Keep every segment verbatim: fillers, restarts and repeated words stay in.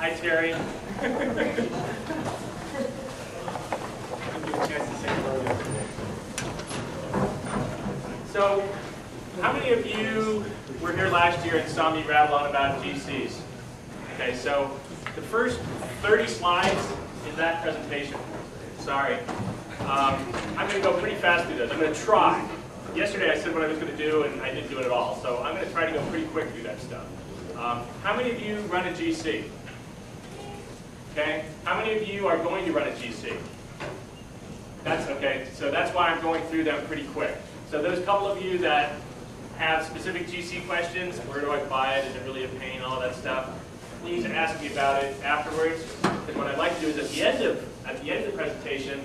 Hi, Terry. So, how many of you were here last year and saw me rattle on about G Cs? Okay, so the first thirty slides is that presentation. Sorry. Um, I'm going to go pretty fast through those. I'm going to try. Yesterday I said what I was going to do and I didn't do it at all, so I'm going to try to go pretty quick through that stuff. Um, how many of you run a G C? Okay. How many of you are going to run a G C? That's okay. So that's why I'm going through them pretty quick. So those couple of you that have specific G C questions, where do I buy it, is it really a pain, all that stuff, please ask me about it afterwards. Because what I'd like to do is at the end of at the end of the presentation,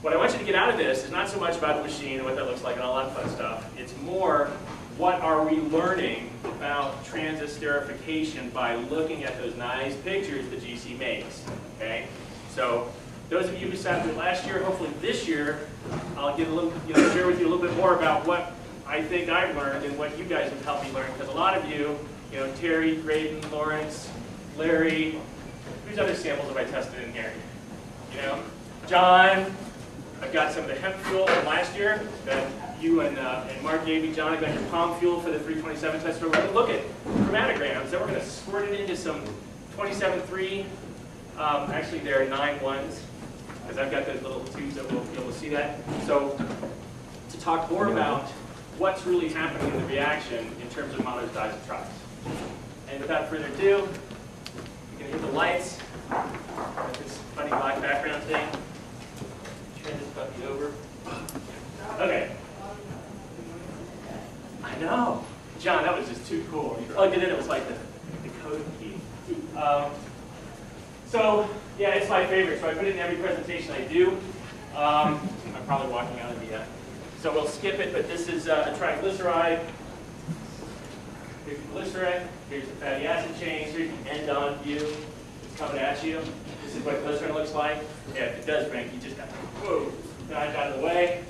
what I want you to get out of this is not so much about the machine and what that looks like and all that fun stuff. It's more, what are we learning about transit esterification by looking at those nice pictures the G C makes, okay? So those of you who sat through last year, hopefully this year, I'll get a little, you know, share with you a little bit more about what I think I've learned and what you guys have helped me learn. Because a lot of you, you know, Terry, Graydon, Lawrence, Larry, whose other samples have I tested in here? You know, John, I've got some of the hemp fuel from last year that you and, uh, and Mark gave me. John, I've got your palm fuel for the three twenty-seven test. We're going to look at chromatograms. Then we're going to squirt it into some twenty-seven three. Um, actually, there are nine ones because I've got those little tubes that we'll be able to see that. So to talk more about what's really happening in the reaction in terms of monos, dyes, and triols. And without further ado, we're going to hit the lights. This funny black background thing. Turn this puppy over. Okay. I know. John, that was just too cool. You plugged it in, it was like the, the code key. Um, so, yeah, it's my favorite. So I put it in every presentation I do. Um, I'm probably walking out of the end. So we'll skip it, but this is uh, a triglyceride. Here's the glycerin. Here's the fatty acid chains. Here's the end-on view. It's coming at you. This is what glycerin looks like. Yeah, if it does break, you just got to, whoa, dodge out of the way.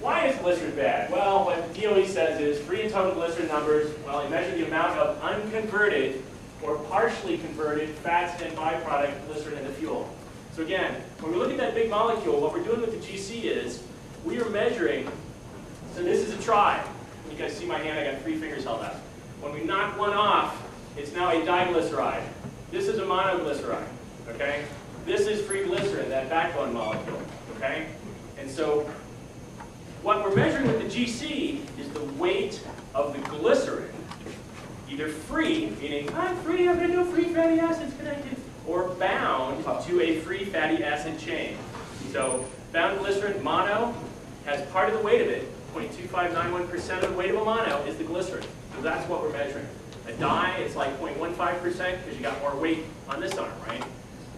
Why is glycerin bad? Well, what D O E says is free and total glycerin numbers, well, they measure the amount of unconverted or partially converted fats and byproduct glycerin in the fuel. So again, when we look at that big molecule, what we're doing with the G C is we are measuring, so this is a tri. You guys see my hand, I got three fingers held up. When we knock one off, it's now a diglyceride. This is a monoglyceride, okay? This is free glycerin, that backbone molecule, okay? And so what we're measuring with the G C is the weight of the glycerin, either free, meaning I'm free, I've got no free fatty acids connected, or bound to a free fatty acid chain. So bound glycerin, mono, has part of the weight of it, zero point two five nine one percent of the weight of a mono is the glycerin. So that's what we're measuring. A dye is like zero point one five percent because you got more weight on this arm, right?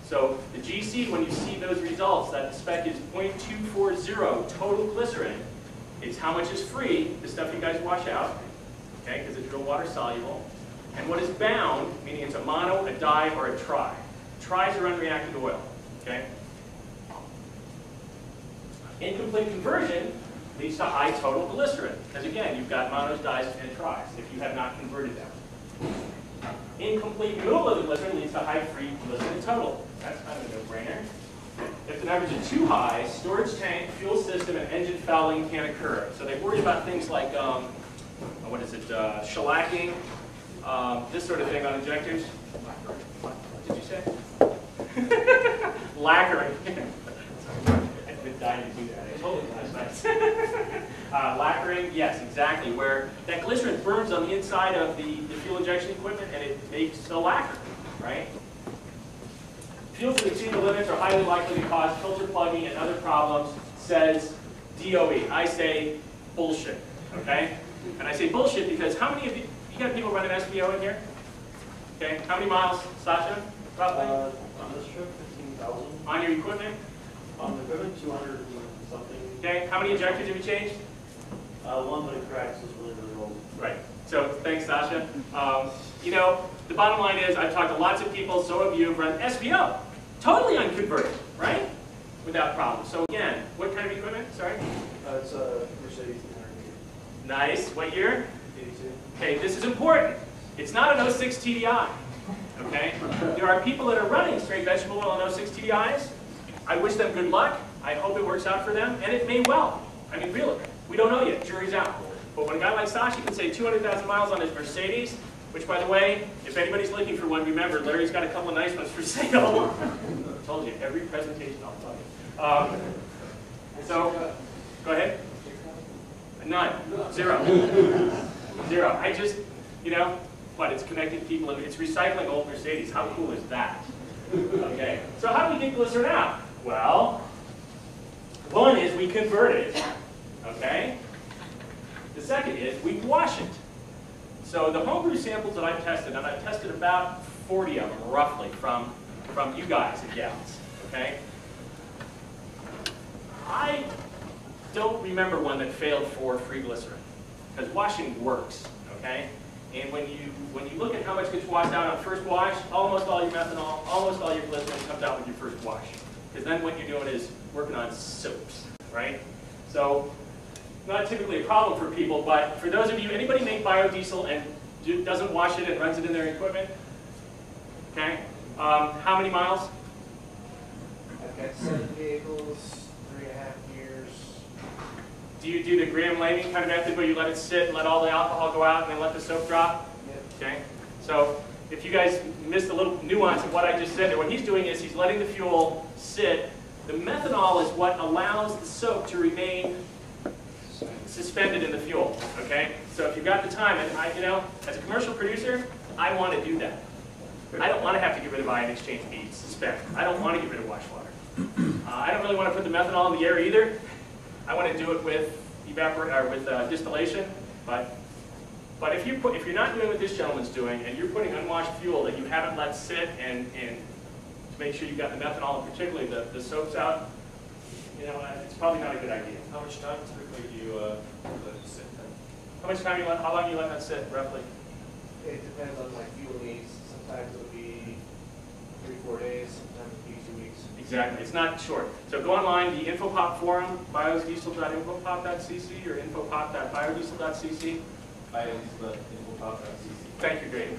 So the G C, when you see those results, that spec is zero point two four zero total glycerin. It's how much is free, the stuff you guys wash out, okay, because it's real water soluble. And what is bound, meaning it's a mono, a di, or a tri. Tris are unreacted oil, okay? Incomplete conversion leads to high total glycerin, because again, you've got monos, dies, and tris if you have not converted them. Incomplete removal of the glycerin leads to high free glycerin total. That's kind of a no-brainer. If the numbers are too high, storage tank, fuel system, and engine fouling can occur. So they worry about things like, um, what is it, uh, shellacking, um, this sort of thing on injectors. What did you say? Lacquering. I've been dying to do that. I totally last night. Uh, lacquering, yes, exactly, where that glycerin burns on the inside of the, the fuel injection equipment and it makes a lacquer, right? Fuels that exceed the limits are highly likely to cause filter plugging and other problems, says D O E. I say bullshit, okay? And I say bullshit because how many of you, you got people running S V O in here? Okay, how many miles, Sasha, roughly? Uh, on this trip, fifteen thousand. On your equipment? On the equipment, two hundred something. Okay, how many injectors have you changed? Uh, one that it cracks is really, really old. Right. So, thanks, Sasha. Um, you know, the bottom line is I've talked to lots of people, so of you have run S V O. Totally unconverted, right? Without problems. So, again, what kind of equipment? Sorry? Uh, it's a uh, Mercedes B one hundred. Nice. What year? eighty-two. Okay, this is important. It's not an oh six T D I. Okay? There are people that are running straight vegetable oil and oh six T D Is. I wish them good luck. I hope it works out for them, and it may well. I mean, really, we don't know yet. Jury's out. But when a guy like Sasha can say two hundred thousand miles on his Mercedes, which, by the way, if anybody's looking for one, remember, Larry's got a couple of nice ones for sale. I told you, every presentation I'll tell you. Um, so, go ahead. None. Zero. Zero. I just, you know, but it's connecting people, and it's recycling old Mercedes. How cool is that? Okay. So how do we get glycerin out? Well, one is we convert it, okay? The second is we wash it. So the homebrew samples that I've tested, and I've tested about forty of them roughly from, from you guys and gals, okay? I don't remember one that failed for free glycerin, because washing works, okay? And when you, when you look at how much gets washed out on first wash, almost all your methanol, almost all your glycerin comes out with your first wash. Because then what you're doing is working on soaps, right? So, not typically a problem for people, but for those of you, anybody make biodiesel and do, doesn't wash it and runs it in their equipment? Okay. Um, how many miles? I've got seven vehicles, three and a half years. Do you do the Graham Laming kind of method where you let it sit, let all the alcohol go out, and then let the soap drop? Yep. Okay. So, if you guys missed a little nuance of what I just said, what he's doing is he's letting the fuel sit. The methanol is what allows the soap to remain suspended in the fuel, okay? So if you've got the time, and I, you know, as a commercial producer, I want to do that. I don't want to have to get rid of ion exchange beads, suspend. I don't want to get rid of wash water. Uh, I don't really want to put the methanol in the air either. I want to do it with evapor or with uh, distillation, but. But if, you put, if you're not doing what this gentleman's doing, and you're putting unwashed fuel that you haven't let sit, and, and to make sure you've got the methanol, and particularly the, the soaps out, you know, it's probably not a good idea. How much time typically do you uh, let it sit then? How much time you let, how long you let that sit, roughly? It depends on my fuel needs. Sometimes it'll be three, four days. Sometimes it'll be two weeks. Exactly. It's not short. So go online, the Infopop forum, biodiesel dot infopop dot c c or infopop dot biodiesel dot c c. Thank you, Graydon.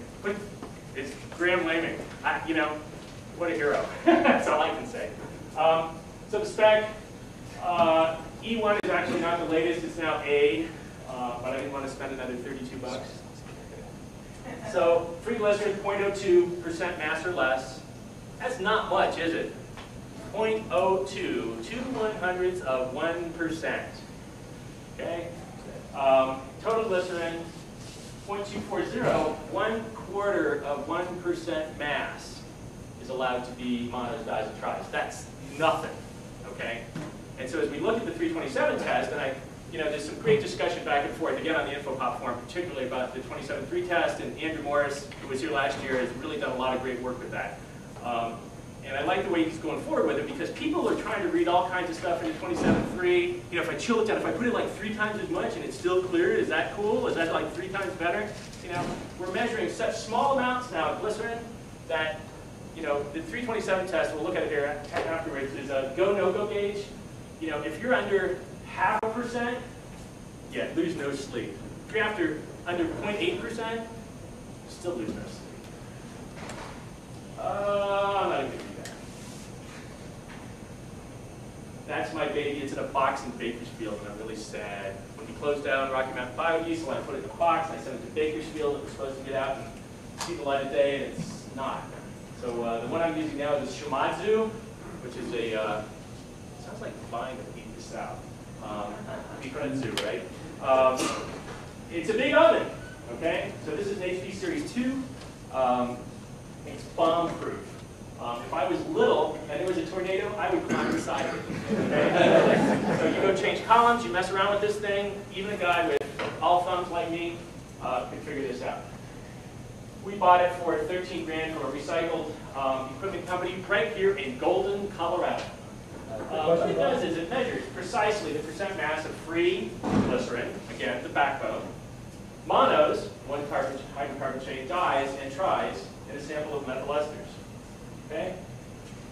It's Graham Laming. I, you know, what a hero. That's all I can say. Um, so the spec, uh, E one is actually not the latest. It's now A, uh, but I didn't want to spend another thirty-two bucks. So free glycerin, zero point zero two percent mass or less. That's not much, is it? zero point zero two, two one hundredths of one percent. Okay. Um, total glycerin, zero point two four zero, one quarter of one percent mass is allowed to be monos, dyes, and tris. That's nothing, okay? And so as we look at the three twenty-seven test, and I, you know, there's some great discussion back and forth, again, on the Infopop forum, particularly about the twenty-seven three test, and Andrew Morris, who was here last year, has really done a lot of great work with that. Um, And I like the way he's going forward with it, because people are trying to read all kinds of stuff into twenty-seven three. You know, if I chill it down, if I put it like three times as much and it's still clear, is that cool? Is that like three times better? You know, we're measuring such small amounts now of glycerin that, you know, the three twenty-seven test, we'll look at it here afterwards, is a go, no-go gauge. You know, if you're under half a percent, yeah, lose no sleep. If you're after, under zero point eight percent, still lose no sleep. Uh, I'm not even gonna do that. That's my baby. It's in a box in Bakersfield, and I'm really sad. When we closed down Rocky Mountain Biodiesel, I put it in a box, and I sent it to Bakersfield. It was supposed to get out and see the light of day, and it's not. So uh, the one I'm using now is a Shimadzu, which is a, uh, sounds like vine that we eat this out. Um, Shimadzu, right? Um, it's a big oven, okay? So this is an H P Series two. Um, It's bomb-proof. Um, if I was little and there was a tornado, I would climb inside of it. Okay? So you go change columns, you mess around with this thing. Even a guy with all thumbs like me uh, could figure this out. We bought it for thirteen grand from a recycled um, equipment company right here in Golden, Colorado. Uh, what it does is it measures precisely the percent mass of free glycerin, again, the backbone, monos, one carbon hydrocarbon chain, dyes, and tris, and a sample of metal esters, okay?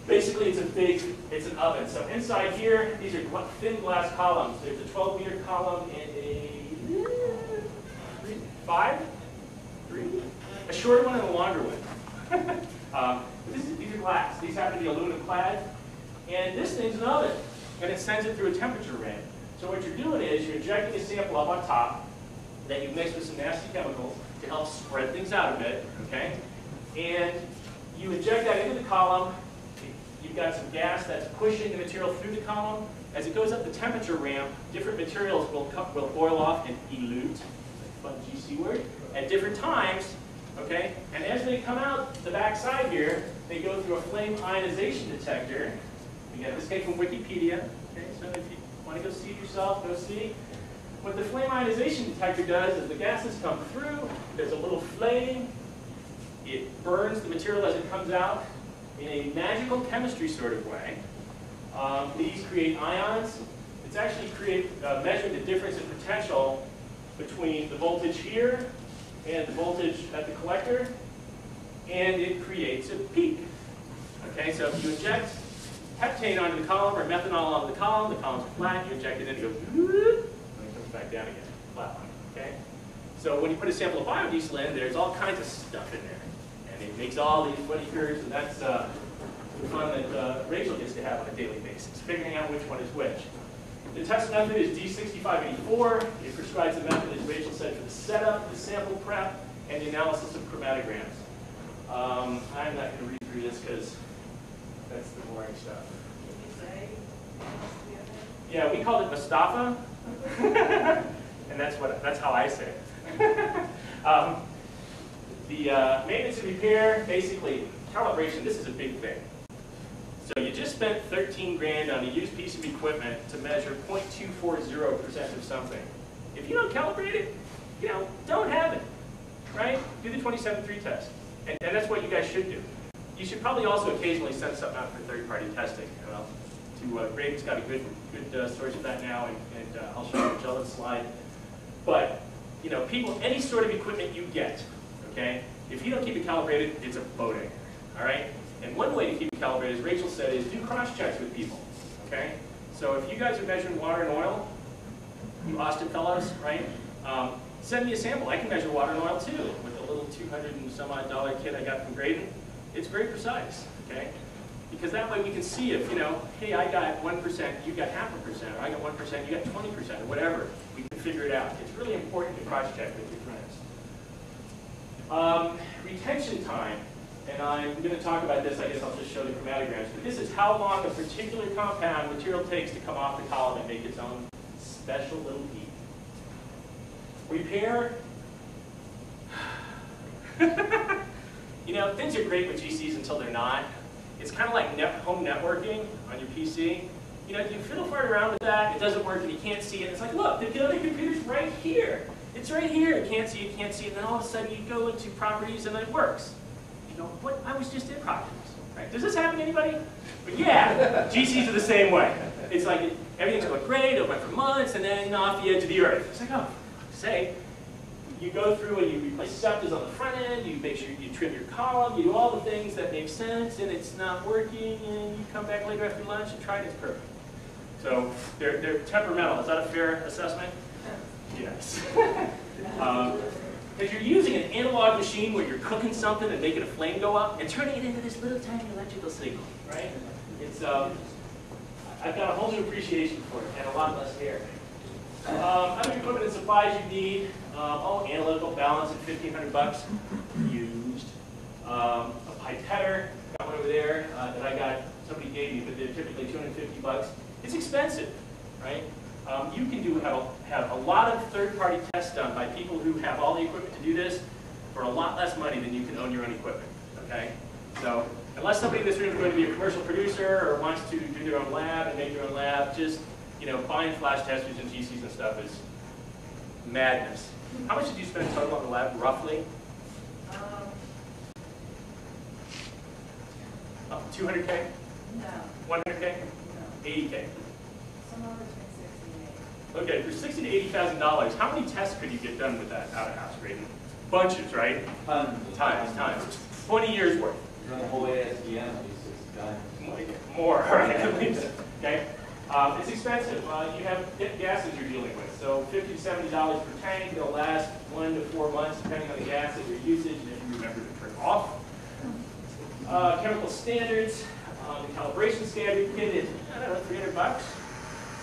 Basically, it's a big, it's an oven. So inside here, these are thin glass columns. There's a twelve meter column and a three, five, three, a shorter one and a longer one. um, this is, these are glass. These happen to be aluminum clad. And this thing's an oven. And it sends it through a temperature ring. So what you're doing is you're injecting a sample up on top that you mix with some nasty chemicals to help spread things out a bit, okay? And you inject that into the column. You've got some gas that's pushing the material through the column. As it goes up the temperature ramp, different materials will, will boil off and elute, fun G C word, at different times, okay? And as they come out the back side here, they go through a flame ionization detector. You got this came from Wikipedia, okay? So if you want to go see it yourself, go see. What the flame ionization detector does is the gases come through, there's a little flame, it burns the material as it comes out in a magical chemistry sort of way. Um, these create ions. It's actually create, uh, measuring the difference in potential between the voltage here and the voltage at the collector, and it creates a peak. Okay, so if you inject heptane onto the column or methanol onto the column, the column's flat, you inject it in, it goes, and it comes back down again, flat line, okay? So when you put a sample of biodiesel in, there's all kinds of stuff in there, and it makes all these funny curves, and that's uh, the fun that uh, Rachel gets to have on a daily basis, figuring out which one is which. The test method is D sixty-five eighty-four. It prescribes the method, as Rachel said, for the setup, the sample prep, and the analysis of chromatograms. Um, I'm not going to read through this because that's the boring stuff. Yeah, we called it Mustafa, and that's what that's how I say it. um, the uh, maintenance and repair, basically calibration. This is a big thing. So you just spent thirteen grand on a used piece of equipment to measure zero point two four zero percent of something. If you don't calibrate it, you know, don't have it, right? Do the twenty-seven three test, and, and that's what you guys should do. You should probably also occasionally send something out for third-party testing. Well, to uh, Graydon's got a good, good uh, source of that now, and, and uh, I'll show you Magellan's slide. But you know, people, any sort of equipment you get, okay, if you don't keep it calibrated, it's a boat anchor, all right? And one way to keep it calibrated, as Rachel said, is do cross-checks with people, okay? So if you guys are measuring water and oil, you Austin fellows, right? Um, send me a sample. I can measure water and oil, too, with a little two hundred and some odd dollar kit I got from Graydon. It's very precise, okay? Because that way we can see if, you know, hey, I got one percent, you got half a percent, or I got one percent, you got twenty percent, or whatever. We can figure it out. It's really important to cross-check with your friends. Um, retention time. And I'm going to talk about this, I guess I'll just show the chromatograms. But this is how long a particular compound material takes to come off the column and make its own special little heat. Repair. You know, things are great with G Cs until they're not. It's kind of like net home networking on your P C. You know, you fiddle fart around with that, it doesn't work and you can't see it. It's like, look, the other computer's right here. It's right here, you can't see it, can't see it. And then all of a sudden you go into properties and it works. You know, what, I was just in properties, right? Does this happen to anybody? But yeah, G Cs are the same way. It's like it, everything's going great, it went for months, and then off the edge of the earth. It's like, oh, say, you go through and you replace septas on the front end, you make sure you trim your column, you do all the things that make sense, and it's not working, and you come back later after lunch and try it, it's perfect. So they're, they're temperamental. Is that a fair assessment? Yes. um, Because you're using an analog machine where you're cooking something and making a flame go up and turning it into this little tiny electrical signal, right? It's, um, I've got a whole new appreciation for it and a lot less hair. Um, other equipment and supplies you need, um, oh, analytical balance at fifteen hundred bucks, used. Um, a pipetter, got one over there uh, that I got, somebody gave me, but they're typically two hundred fifty bucks. It's expensive, right? Um, you can do have a, have a lot of third-party tests done by people who have all the equipment to do this for a lot less money than you can own your own equipment, okay? So unless somebody in this room is going to be a commercial producer or wants to do their own lab and make their own lab, just, you know, buying flash testers and G Cs and stuff is madness. How much did you spend total on the lab, roughly? Um, oh, two hundred K? No. one hundred K? No. eighty K? Some of it's okay, for sixty to eighty thousand dollars, how many tests could you get done with that out of house rating? Bunches, right? Um, times, times, twenty years worth. Run the whole A S D M at least six times. More, right? At least, okay. Um, it's expensive. Uh, you have gases you're dealing with, so fifty to seventy dollars per tank. It'll last one to four months, depending on the gas and your usage, and if you remember to turn off. Uh, chemical standards, um, the calibration standard kit is, I don't know, three hundred bucks.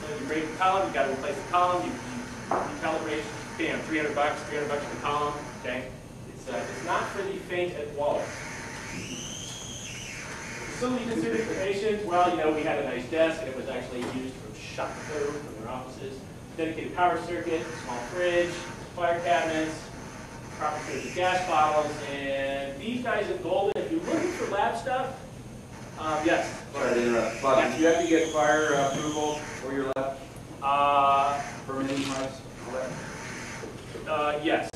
So you break the column, you got to replace the column, you, you calibrate, bam, three hundred bucks, three hundred bucks for the column, okay? It's, uh, it's not for the faint at wallet. Facility considerations, well, you know, we had a nice desk, and it was actually used from shop code from their offices. Dedicated power circuit, small fridge, fire cabinets, proper fridge gas bottles, and these guys at Golden, if you're looking for lab stuff, um, yes. Sorry to interrupt, but yes. Do you have to get fire uh, approval for your lab? Uh, Permitting price? Uh, yes.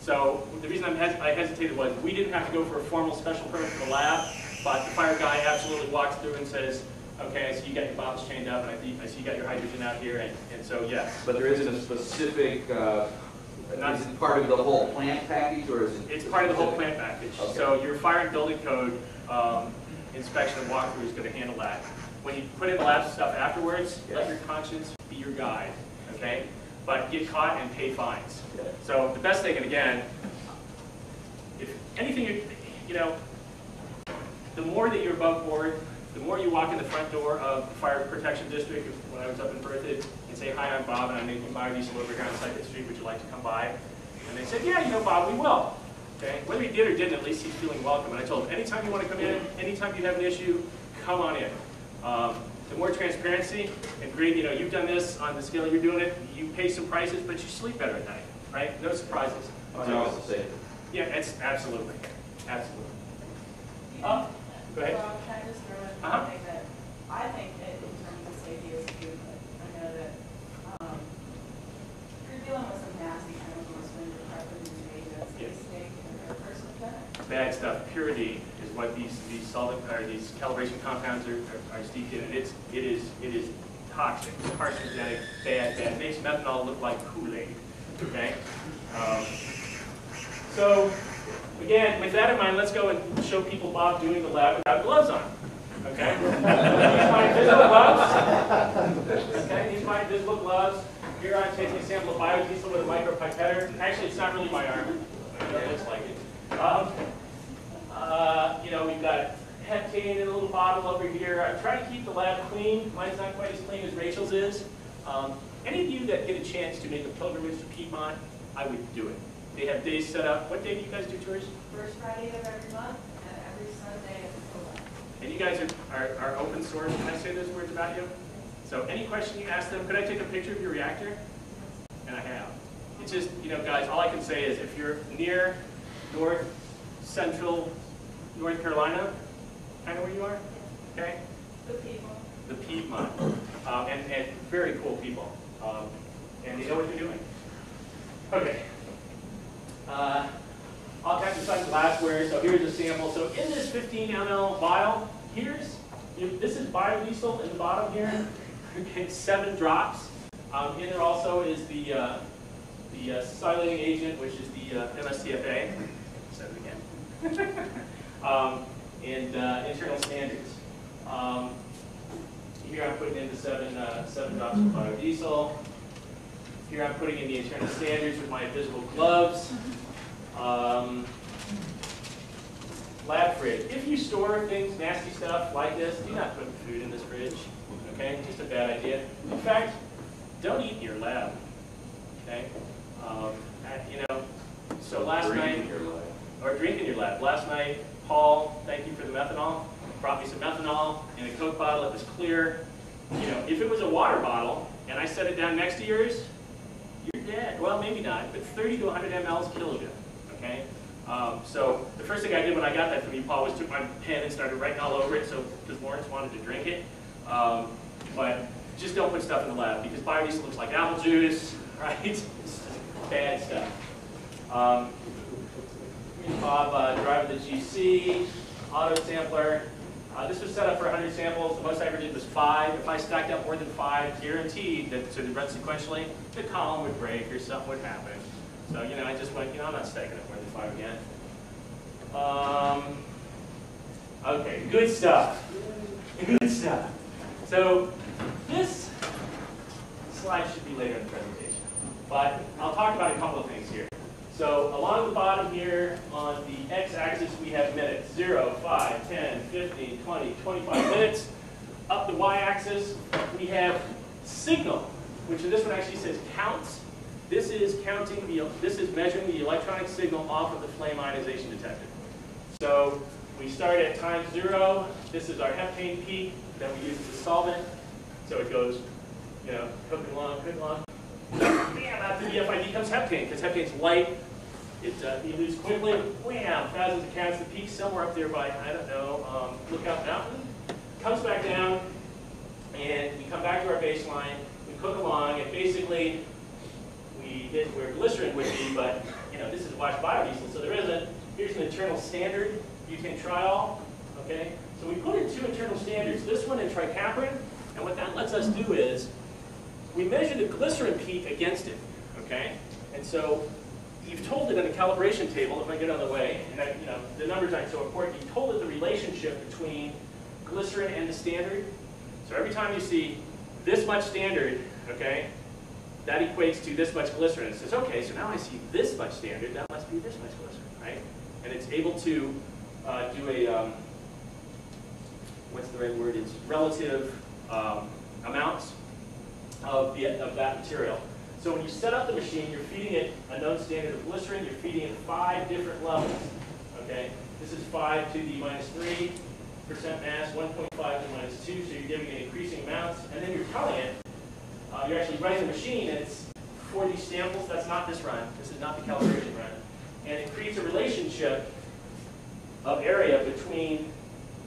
So the reason I'm hes I hesitated was we didn't have to go for a formal special permit for the lab, but the fire guy absolutely walks through and says, okay, I see you got your bottles chained up, and I, I see you got your hydrogen out here, and, and so yes. But there isn't a specific, uh, not is it part of the whole plant package, or is it? It's part of the whole plant package. Okay. So your fire and building code um, inspection and walkthrough is going to handle that. When you put in the lab stuff afterwards, yes. Let your conscience be your guide, okay? But get caught and pay fines. Okay. So the best thing, and again, if anything, you, you know, the more that you're above board, the more you walk in the front door of the fire protection district, when I was up in Berthoud, and say, hi, I'm Bob, and I'm making biodiesel over here on Second Street, would you like to come by? And they said, yeah, you know, Bob, we will. Okay? Whether he did or didn't, at least he's feeling welcome. And I told him, anytime you want to come in, anytime you have an issue, come on in. Um, the more transparency, and great, you know, you've done this on the scale you're doing it, you pay some prices, but you sleep better at night, right? No surprises. Oh, no, it's safe. Yeah, it's absolutely, absolutely. Uh, Go ahead. Well, can I just throw in uh-huh. something that I think that in terms of safety is huge, but I know that um, you're dealing with some nasty chemicals when you're prepping these agents. They yes. stay in their personal benefit. Bad stuff. Purity is what these these solid or these calibration compounds are, are, are steeped in, and it's it is it is toxic, carcinogenic, bad, bad. It makes methanol look like Kool-Aid. Okay. Um, so. Again, with that in mind, let's go and show people Bob doing the lab without gloves on. Okay? These are my invisible gloves. Okay, these are my invisible gloves. Here I'm taking a sample of biodiesel with a micropipetter. Actually, it's not really my arm. It looks like it. Um, uh, you know, we've got heptane in a little bottle over here. I'm trying to keep the lab clean. Mine's not quite as clean as Rachel's is. Um, any of you that get a chance to make a pilgrimage to Piedmont, I would do it. They have days set up. What day do you guys do tours? First Friday of every month and every Sunday at four. And you guys are, are, are open source. Can I say those words about you? So any question you ask them, could I take a picture of your reactor? And I have. It's just, you know, guys, all I can say is if you're near north, central, North Carolina, kind of where you are, okay? The Piedmont. The Piedmont. Um, and, and very cool people. Um, and they know what they're doing. Okay. Uh, all kinds of fun glassware. So here's a sample. So in this fifteen milliliter vial, here's this is biodiesel in the bottom here. It's seven drops. Um, in there also is the uh, the uh, silating agent, which is the uh, M S T F A. Said it again. um, and uh, internal standards. Um, here I'm putting in the seven uh, seven drops of biodiesel. Here I'm putting in the internal standards with my invisible gloves. Um, lab fridge. If you store things, nasty stuff like this, do not put food in this fridge. Okay, just a bad idea. In fact, don't eat in your lab. Okay, um, you know. So last drink night, in your lab. or drink in your lab. Last night, Paul, thank you for the methanol. Brought me some methanol in a Coke bottle. It was clear. You know, if it was a water bottle and I set it down next to yours. You're dead. Well, maybe not, but thirty to one hundred milliliters killed you. Okay. Um, so the first thing I did when I got that from you, Paul, was took my pen and started writing all over it. So because Lawrence wanted to drink it, um, but just don't put stuff in the lab because biodiesel looks like apple juice, right? It's bad stuff. Um, Bob, uh, driver of the G C, auto sampler. Uh, this was set up for one hundred samples. The most I ever did was five. If I stacked up more than five, guaranteed that so they run sequentially, the column would break or something would happen. So you know, I just went, you know, I'm not stacking up more than five again. Um, okay, good stuff. Good stuff. So this slide should be later in the presentation, but I'll talk about a couple of things here. So along the bottom here, on the x-axis, we have minutes, zero, five, ten, fifteen, twenty, twenty-five minutes. Up the y-axis, we have signal, which this one actually says counts. This is counting the, this is measuring the electronic signal off of the flame ionization detector. So we start at time zero. This is our heptane peak that we use as a solvent. So it goes, you know, cooking along, cooking along. Bam, after the F I D comes heptane, because heptane's light. It uh, elutes quickly. Wham, thousands of counts. The peak somewhere up there by, I don't know, um, Lookout Mountain. Comes back down, and we come back to our baseline. We cook along, and basically we hit where glycerin would be, but you know, this is washed biodiesel, so there isn't. Here's an internal standard butane triol. Okay, so we put in two internal standards. This one in tricaprin, and what that lets us do is we measure the glycerin peak against it. Okay, and so you've told it in a calibration table. If I get out of the way, and I, you know, the numbers aren't so important. You told it the relationship between glycerin and the standard. So every time you see this much standard, okay, that equates to this much glycerin. It says, okay, so now I see this much standard, that must be this much glycerin, right? And it's able to uh, do a, um, what's the right word, it's relative um, amounts of, the, of that material. So when you set up the machine, you're feeding it a known standard of glycerin, you're feeding it five different levels, okay? This is five to the minus three. Percent mass, one point five to the minus two, so you're giving it increasing amounts, and then you're telling it, uh, you're actually running the machine, and it's for these samples, that's not this run, this is not the calibration run, and it creates a relationship of area between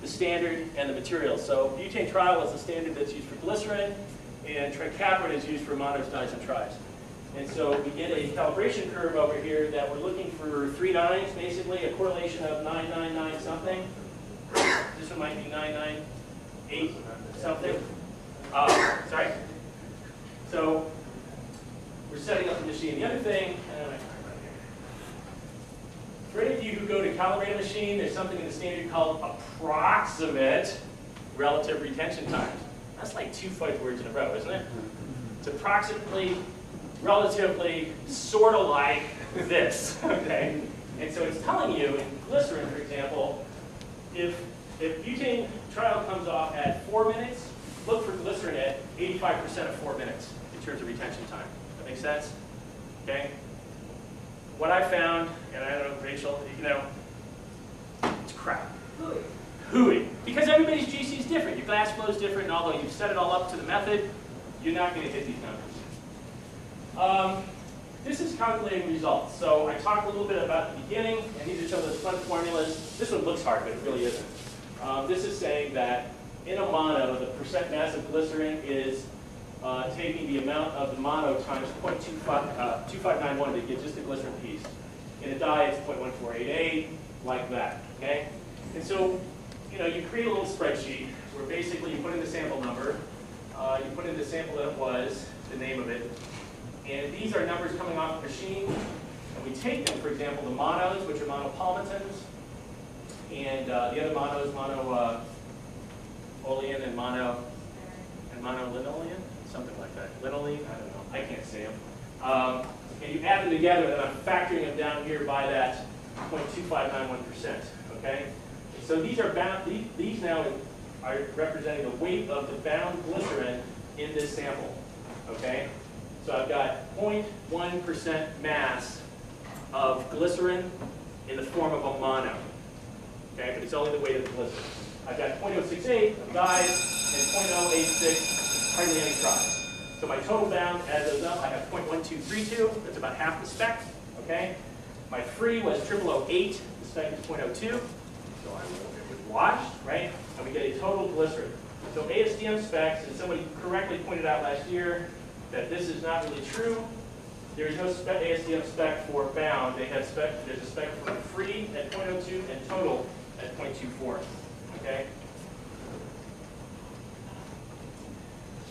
the standard and the material. So butane triol is the standard that's used for glycerin, and tricaprin is used for monos, dyes, and tris. And so we get a calibration curve over here that we're looking for three nines, basically, a correlation of nine, nine, nine, something. This one might be nine nine eight something. Uh, sorry. So we're setting up the machine. The other thing, uh, for any of you who go to calibrate a machine, there's something in the standard called approximate relative retention times. That's like two fight words in a row, isn't it? It's approximately, relatively, sort of like this. Okay. And so it's telling you in glycerin, for example. If, if butane trial comes off at four minutes, look for glycerin at eighty-five percent of four minutes in terms of retention time. That makes sense? Okay? What I found, and I don't know, Rachel, you know, it's crap. Hooey. Hooey. Because everybody's G C is different. Your glass flow is different, and although you've set it all up to the method, you're not going to hit these numbers. Um, This is calculating results. So I talked a little bit about the beginning, and these are some of those fun formulas. This one looks hard, but it really isn't. Um, this is saying that in a mono, the percent mass of glycerin is uh, taking the amount of the mono times zero point two five nine one to get just the glycerin piece. In a dye, it's zero point one four eight eight, like that. Okay? And so, you know, you create a little spreadsheet where basically you put in the sample number, uh, you put in the sample that it was, the name of it. And these are numbers coming off the machine, and we take them, for example, the monos, which are monopalmitins, and uh, the other monos, mono uh, olein and mono and monolinolein, something like that. Linolein, I don't know. I can't say them. Um, and you add them together, and I'm factoring them down here by that zero point two five nine one percent. Okay. So these are bound. These, these now are representing the weight of the bound glycerin in this sample. Okay. So I've got zero point one percent mass of glycerin in the form of a mono. Okay, but it's only the weight of the glycerin. I've got zero point zero six eight of dyes and zero point zero eight six hardly any tries. So my total bound adds those up. I have zero point one two three two. That's about half the spec. Okay, my free was zero point zero zero eight. The spec is zero point zero two. So I was washed, right? And we get a total glycerin. So A S T M specs, as somebody correctly pointed out last year, that this is not really true. There is no spec, A S T M spec for bound. They have spec, there's a spec for free at zero point zero two and total at zero point two four. Okay?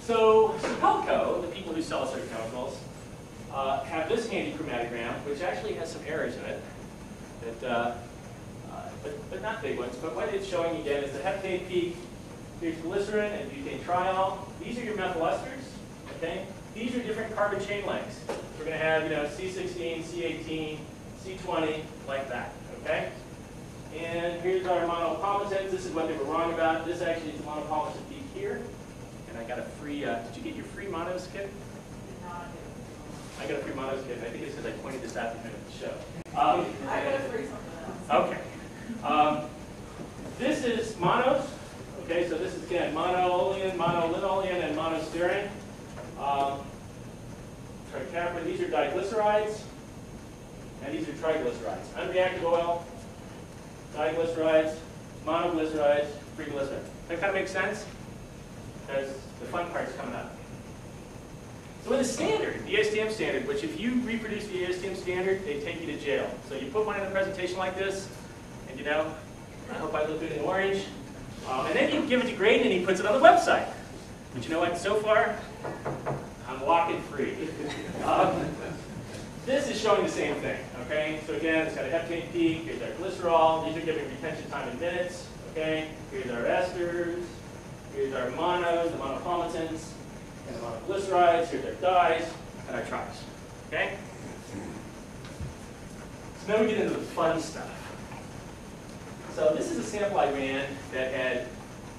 So Supelco, the people who sell us their chemicals, uh, have this handy chromatogram, which actually has some errors in it, that, uh, uh, but, but not big ones. But what it's showing again is the heptane peak. Here's glycerin and butane triol. These are your methyl esters. Okay? These are different carbon chain lengths. We're going to have, you know, C sixteen, C eighteen, C twenty, like that, okay? And here's our monopalmatids. This is what they were wrong about. This actually is monopalmated deep here. And I got a free, uh, did you get your free monos kit? I got a free monos kit. I think it's because I pointed this out at the end of the show. Um, I got a free something else. Okay. Um, this is monos. Okay, so this is again monoolein, monolinolein, and monostearine. Um, tricapra, these are diglycerides, and these are triglycerides. Unreactive oil, diglycerides, monoglycerides, free glycerin. That kind of makes sense? Because the fun part's coming up. So in the standard, the A S T M standard, which if you reproduce the A S T M standard, they take you to jail. So you put one in a presentation like this, and you know, I hope I look good in orange. Um, and then you give it to Graydon and he puts it on the website. But you know what? So far, I'm walking free. um, this is showing the same thing, okay? So again, it's got a heptane peak, here's our glycerol, these are giving retention time in minutes, okay? Here's our esters, here's our monos, the monopalmitins, and the monoglycerides, here's our dyes, and our tris, okay? So now we get into the fun stuff. So this is a sample I ran that had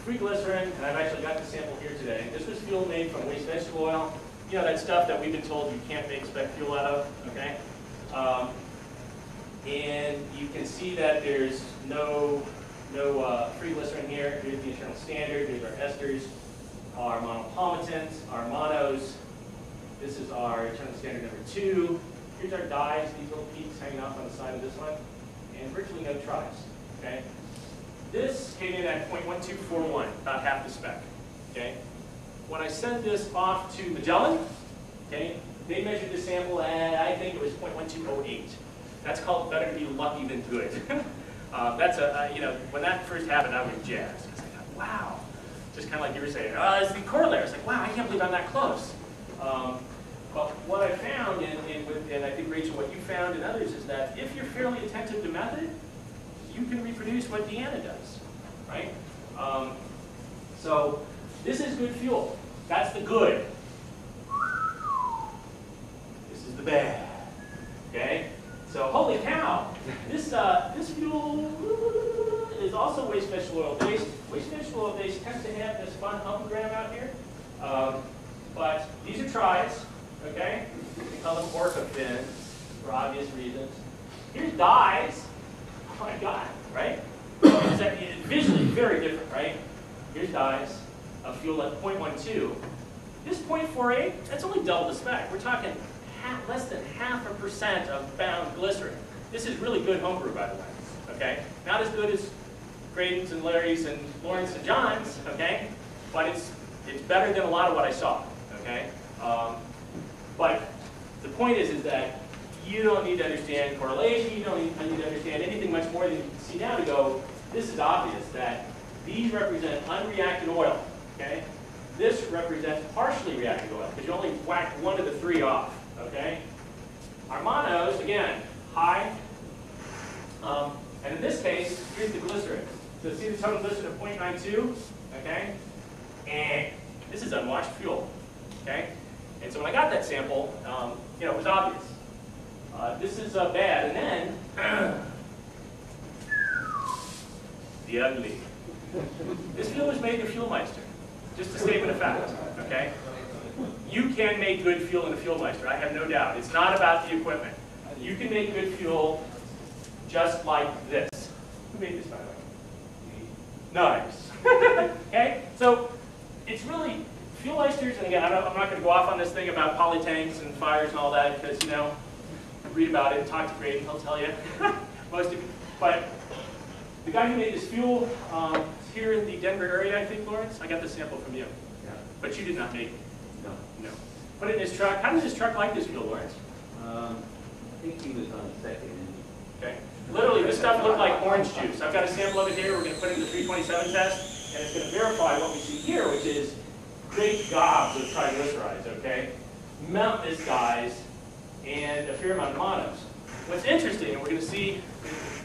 free glycerin, and I've actually got the sample here today. This was fuel made from waste vegetable oil. You know, that stuff that we've been told you can't make spec fuel out of, okay? Um, and you can see that there's no, no uh, free glycerin here. Here's the internal standard. Here's our esters, our monopalmitins, our monos. This is our internal standard number two. Here's our dyes, these little peaks hanging off on the side of this one, and virtually no tries. Okay. This came in at zero point one two four one, about half the spec. Okay. When I sent this off to Magellan, okay, they measured the sample at, I think it was zero point one two zero eight. That's called better to be lucky than good. uh, that's a, uh, you know, when that first happened, I was jazzed. I was like, wow. Just kind of like you were saying, oh, it's the corollary. I was like, wow, I can't believe I'm that close. Um, but what I found, and, and, with, and I think, Rachel, what you found and others is that if you're fairly attentive to method, you can reproduce what Deanna does, right? Um, so this is good fuel. That's the good. This is the bad. Okay. So holy cow, this uh, this fuel is also waste vegetable oil based. Waste vegetable oil based tends to have this fun humgram out here, um, but these are tries. Okay. They call them orca fins for obvious reasons. Here's dyes. Oh my God, right? It's visually very different, right? Here's dyes of fuel at zero point one two. This zero point four eight, that's only double the spec. We're talking half, less than half a percent of bound glycerin. This is really good homebrew, by the way, okay? Not as good as Graydon's and Larry's and Lawrence and John's, okay? But it's, it's better than a lot of what I saw, okay? Um, but the point is, is that you don't need to understand correlation, you don't need to understand anything much more than you can see now to go, this is obvious that these represent unreacted oil, okay? This represents partially reacted oil, because you only whack one of the three off, okay? Our monos, again, high, um, and in this case, here's the glycerin. So see the total glycerin of zero point nine two, okay? And this is unwashed fuel, okay? And so when I got that sample, um, you know, it was obvious. Uh, this is uh, bad, and then the ugly. This fuel was made in a Fuelmeister, just a statement of fact, okay? You can make good fuel in a Fuelmeister, I have no doubt. It's not about the equipment. You can make good fuel just like this. Who made this, by the way? Nice. Okay, so it's really Fuelmeisters, and again, I don't, I'm not going to go off on this thing about polytanks and fires and all that, because, you know, read about it, talk to Graydon, he'll tell you. Most of you. But the guy who made this fuel um, is here in the Denver area, I think, Lawrence. I got the sample from you. Yeah. But you did not make it. No. No. Put it in his truck. How does his truck like this fuel, Lawrence? Um, I think he was on the second engine. Okay. Literally, this stuff looked like orange juice. I've got a sample of it here. We're going to put it in the three twenty-seven test, and it's going to verify what we see here, which is great gobs of triglycerides, okay? Mountainous dyes, and a fair amount of monos. What's interesting, and we're going to see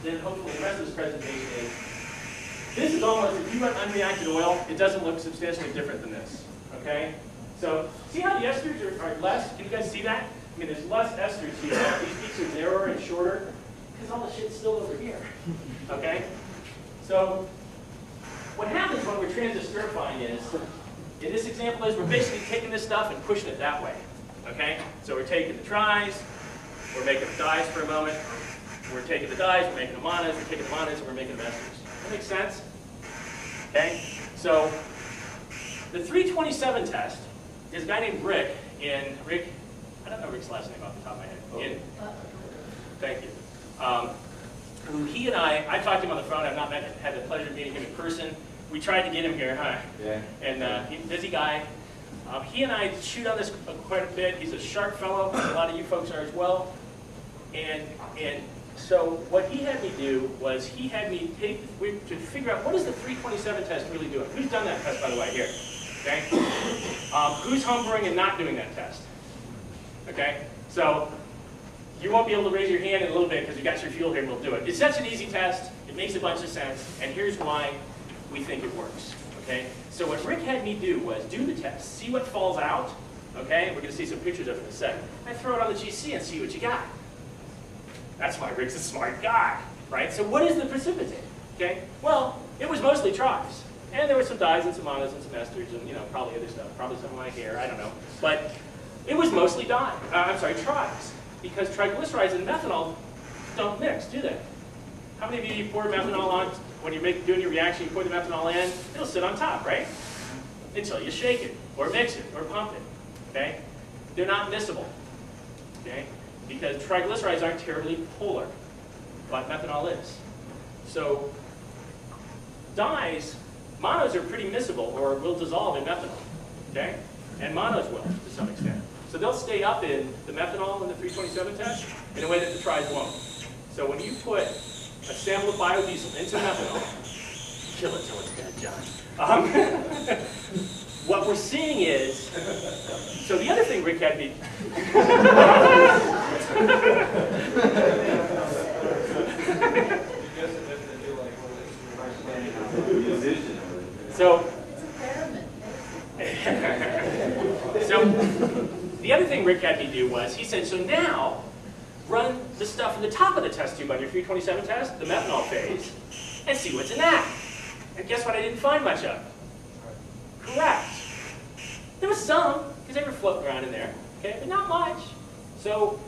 then hopefully the rest of this presentation is, this is almost, if you run unreacted oil, it doesn't look substantially different than this, okay? So see how the esters are, are less? Can you guys see that? I mean, there's less esters here. These peaks are narrower and shorter. because all the shit's still over here. Okay? So what happens when we're transesterified is, in this example is we're basically taking this stuff and pushing it that way. Okay? So we're taking the tries, we're making the dies for a moment, we're taking the dies, we're making the monos, we're taking the monos, and we're making the esters. That makes sense? Okay? So the three twenty-seven test is a guy named Rick, and Rick, I don't know Rick's last name off the top of my head. Oh. In, thank you. Um, who he and I, I talked to him on the phone, I've not met him, had the pleasure of meeting him in person. We tried to get him here, huh? Yeah. And uh, he's a busy guy. Um, he and I shoot on this quite a bit. He's a sharp fellow, a lot of you folks are as well. And, and so what he had me do was he had me take, we, to figure out what is the three twenty-seven test really doing? Who's done that test, by the way, here? Okay? Um, who's humbering and not doing that test? Okay? So you won't be able to raise your hand in a little bit because you got your fuel here and we'll do it. It's such an easy test. It makes a bunch of sense. And here's why we think it works. Okay? So what Rick had me do was do the test. See what falls out. Okay? We're going to see some pictures of it in a second. And throw it on the G C and see what you got. That's why Rick's a smart guy. Right? So what is the precipitate? Okay? Well, it was mostly tries. And there were some dies and some monos and some esters and, you know, probably other stuff. Probably something like hair. I don't know. But it was mostly dies. Uh, I'm sorry, tries. Because triglycerides and methanol don't mix, do they? How many of you, you pour methanol on, when you're making, doing your reaction, you pour the methanol in, it'll sit on top, right? Until you shake it, or mix it, or pump it, okay? They're not miscible, okay? Because triglycerides aren't terribly polar, but methanol is. So dyes, monos are pretty miscible, or will dissolve in methanol, okay? And monos will, to some extent. So they'll stay up in the methanol in the three twenty-seven test in a way that the tries won't. So when you put a sample of biodiesel into methanol, kill it till it's dead, John. Um, what we're seeing is, so the other thing Rick had me, so, so, the other thing Rick had me do was, he said, so now, run the stuff in the top of the test tube on your three twenty-seven test, the methanol phase, and see what's in that. And guess what I didn't find much of? Correct. There was some, because they were floating around in there, okay, but not much. So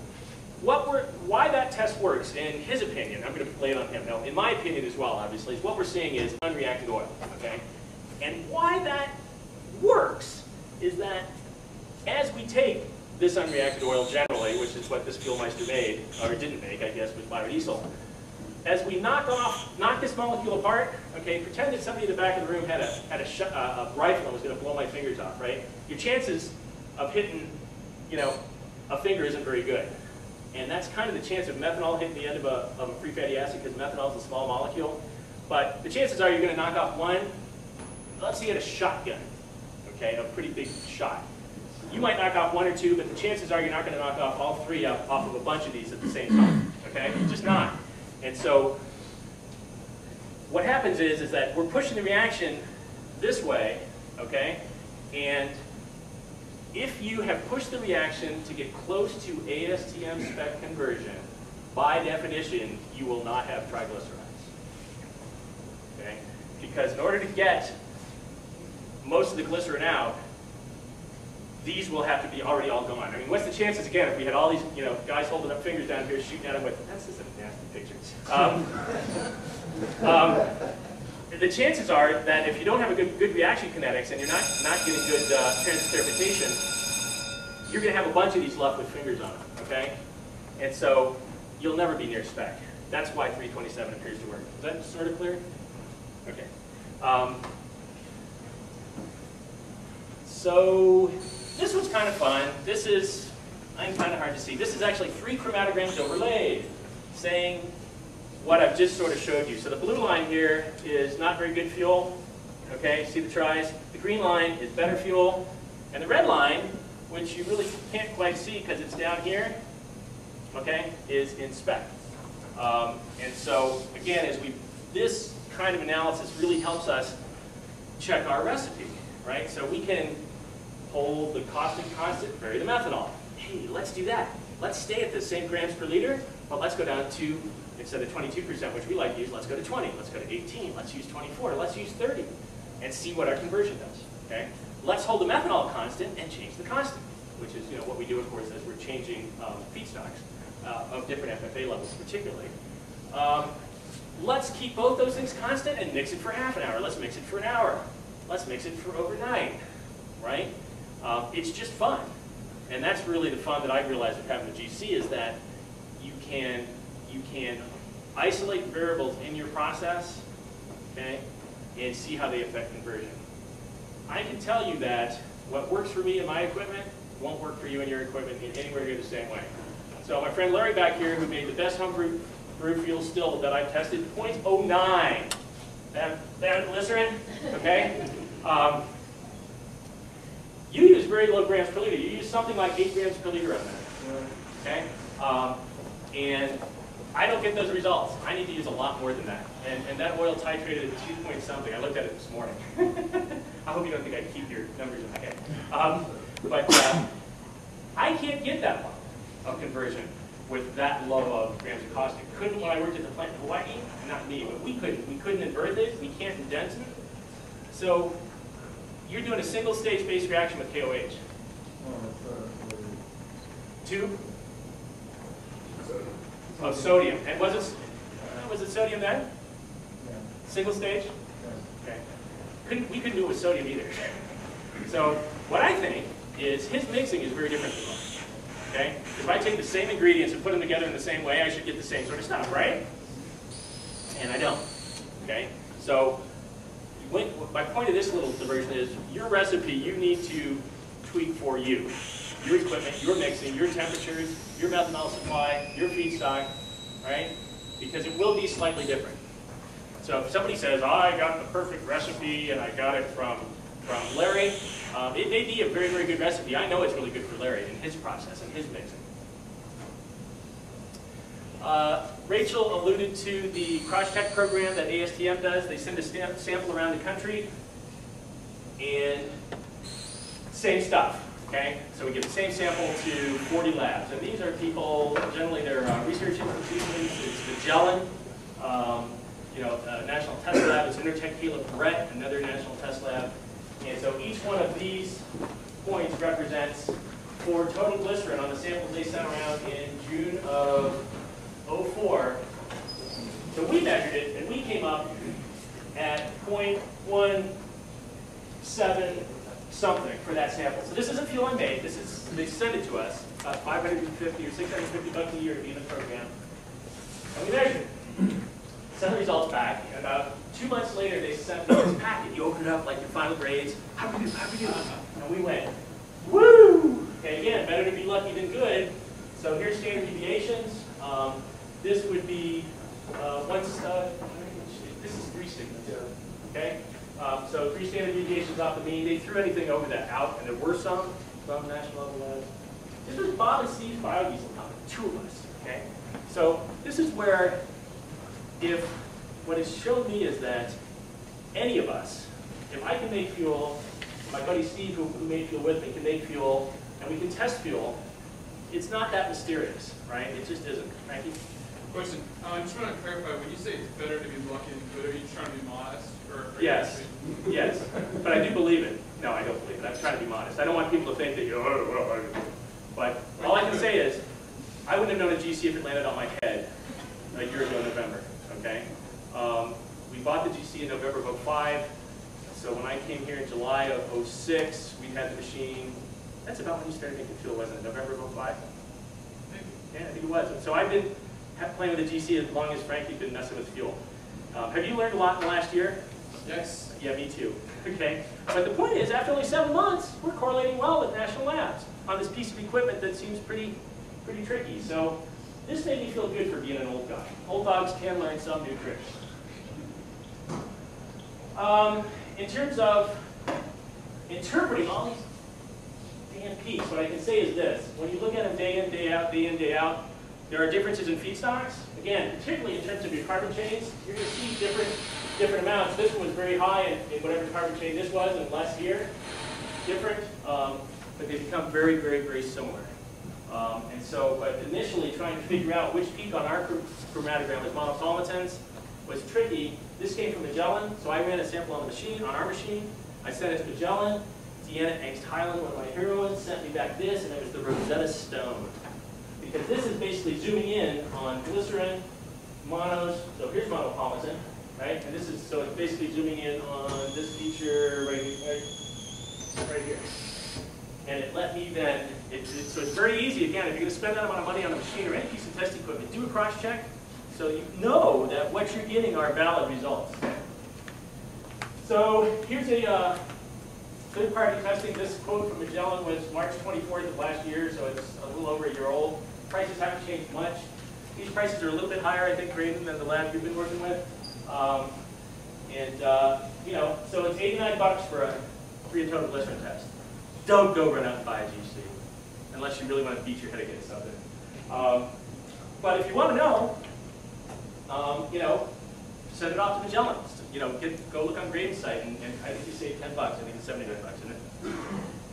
what we're, why that test works, in his opinion, I'm going to lay it on him now, in my opinion as well, obviously, is what we're seeing is unreacted oil, okay? And why that works is that as we take this unreacted oil generally, which is what this Fuelmeister made, or didn't make, I guess, with biodiesel, as we knock off, knock this molecule apart, okay, pretend that somebody in the back of the room had a, had a, sh uh, a rifle and was going to blow my fingers off, right? Your chances of hitting, you know, a finger isn't very good. And that's kind of the chance of methanol hitting the end of a, of a free fatty acid, because methanol is a small molecule. But the chances are you're going to knock off one, let's say you had a shotgun, okay, a pretty big shot. You might knock off one or two, but the chances are you're not going to knock off all three off, off of a bunch of these at the same time, okay? Just not. And so what happens is, is that we're pushing the reaction this way, okay? And if you have pushed the reaction to get close to A S T M spec conversion, by definition, you will not have triglycerides, okay? Because in order to get most of the glycerin out, these will have to be already all gone. I mean, what's the chances, again, if we had all these, you know, guys holding up fingers down here, shooting at them with, that's just a nasty picture. Um, um, the chances are that if you don't have a good, good reaction kinetics and you're not, not getting good uh, transesterification, you're going to have a bunch of these left with fingers on them, okay? And so you'll never be near spec. That's why three twenty-seven appears to work. Is that sort of clear? Okay. Um, so... This one's kind of fun. This is, I'm kind of hard to see. This is actually three chromatograms overlaid, saying what I've just sort of showed you. So the blue line here is not very good fuel. Okay, see the tries. The green line is better fuel. And the red line, which you really can't quite see because it's down here, okay, is in spec. Um, and so, again, as we, this kind of analysis really helps us check our recipe, right? So we can hold the caustic constant, vary the methanol. Hey, let's do that. Let's stay at the same grams per liter, but let's go down to Instead of twenty-two percent, which we like to use, let's go to twenty, let's go to eighteen, let's use twenty-four, let's use thirty, and see what our conversion does, okay? Let's hold the methanol constant and change the constant, which is, you know, what we do, of course, is we're changing um, feedstocks uh, of different F F A levels particularly. Um, let's keep both those things constant and mix it for half an hour, let's mix it for an hour, let's mix it for overnight, right? Um, it's just fun, and that's really the fun that I realized with having the G C is that you can you can isolate variables in your process, okay, and see how they affect conversion. I can tell you that what works for me in my equipment won't work for you in your equipment in anywhere near the same way. So my friend Larry back here, who made the best home brew, brew fuel still that I've tested, zero point zero nine, that, that glycerin, okay? Um, you use very low grams per liter. You use something like eight grams per liter of that, okay? Um, and I don't get those results. I need to use a lot more than that. And, and that oil titrated at two point something. I looked at it this morning. I hope you don't think I keep your numbers in my head. Um, but uh, I can't get that one of conversion with that low of grams of caustic. Couldn't when I worked at the plant in Hawaii, not me, but we couldn't. We couldn't invert it. We can't indent it. So you're doing a single stage based reaction with K O H. Two. Oh, sodium. And was it, was it sodium then? Yeah. Single stage? Yeah. Okay. Couldn't, we couldn't do it with sodium either. So what I think is his mixing is very different from mine. Okay? If I take the same ingredients and put them together in the same way, I should get the same sort of stuff, right? And I don't. Okay? So when, my point of this little diversion is your recipe you need to tweak for you. Your equipment, your mixing, your temperatures, your methanol supply, your feedstock, right? Because it will be slightly different. So if somebody says, oh, I got the perfect recipe and I got it from, from Larry, um, it may be a very, very good recipe. I know it's really good for Larry in his process and his mixing. Uh, Rachel alluded to the CrossTech program that A S T M does. They send a stamp, sample around the country and same stuff. Okay, so we give the same sample to forty labs, and these are people, generally they're uh, research institutions. It's Magellan, um, you know, uh, National Test Lab, it's Intertech Gila Brett, another National Test Lab, and so each one of these points represents for total glycerin on the samples they sent around in June of oh four. So we measured it, and we came up at zero point one seven something for that sample. So this isn't fuel I made. This is, they send it to us, about five hundred fifty or six hundred fifty bucks a year to be in the program. And we measured it. Sent the results back. And about two months later, they sent us this packet. You open it up like your final grades. How do we do? How do we do? And we went, woo! Okay, again, better to be lucky than good. So here's standard deviations. Um, this would be uh, once. Uh, this is three sigmas. Okay. Um, so three standard deviations off the mean. They threw anything over that out, and there were some from national level labs. This was Bob and Steve's biodiesel common, two of us. Okay, so this is where, if what it showed me is that any of us, if I can make fuel, my buddy Steve who, who made fuel with me can make fuel, and we can test fuel. It's not that mysterious, right? It just isn't. Frankie? Question. Uh, I'm just trying to clarify. When you say it's better to be lucky than good, are you trying to be modest? Yes, yes, but I do believe it. No, I don't believe it. I'm trying to be modest. I don't want people to think that you're, oh, oh, oh. But all I can say is, I wouldn't have known a G C if it landed on my head a year ago in November, okay? Um, we bought the G C in November of oh five, so when I came here in July of oh six, we had the machine. That's about when you started making fuel, wasn't it? November of oh five? Yeah, I think it was. And so I've been playing with the G C as long as Frankie's been messing with fuel. Um, have you learned a lot in the last year? Yes. Yeah, me too. Okay. But the point is, after only seven months, we're correlating well with national labs on this piece of equipment that seems pretty, pretty tricky. So this made me feel good for being an old guy. Old dogs can learn some new tricks. Um, in terms of interpreting all these damn peaks, what I can say is this: when you look at them day in, day out, day in, day out, there are differences in feedstocks. Again, particularly in terms of your carbon chains, you're going to see different. Different amounts. This one was very high in, in whatever carbon chain this was, and less here. Different, um, but they become very, very, very similar. Um, and so, but initially trying to figure out which peak on our chromatograph is monopsolmitans was tricky. This came from Magellan, so I ran a sample on the machine, on our machine. I sent it to Magellan. Deanna Angst-Highland, one of my heroines, sent me back this, and it was the Rosetta Stone. Because this is basically zooming in on glycerin, monos, so here's monopolmetan, right? And this is, so it's basically zooming in on this feature right here. Right, right here. And it let me then, it, it, so it's very easy, again, if you're going to spend that amount of money on a machine or any piece of test equipment, do a cross-check so you know that what you're getting are valid results. So here's a uh, third-party testing. This quote from Magellan was March twenty-fourth of last year, so it's a little over a year old. Prices haven't changed much. These prices are a little bit higher, I think, Graydon, than the lab you've been working with. Um, and, uh, you know, so it's eighty-nine bucks for a three-in-total glycerin test. Don't go run out and buy a G C, unless you really want to beat your head against something. Um, but if you want to know, um, you know, send it off to Magellan. You know, get, go look on Graydon's site, and, and I think you save ten bucks. I think it's seventy-nine bucks, isn't it?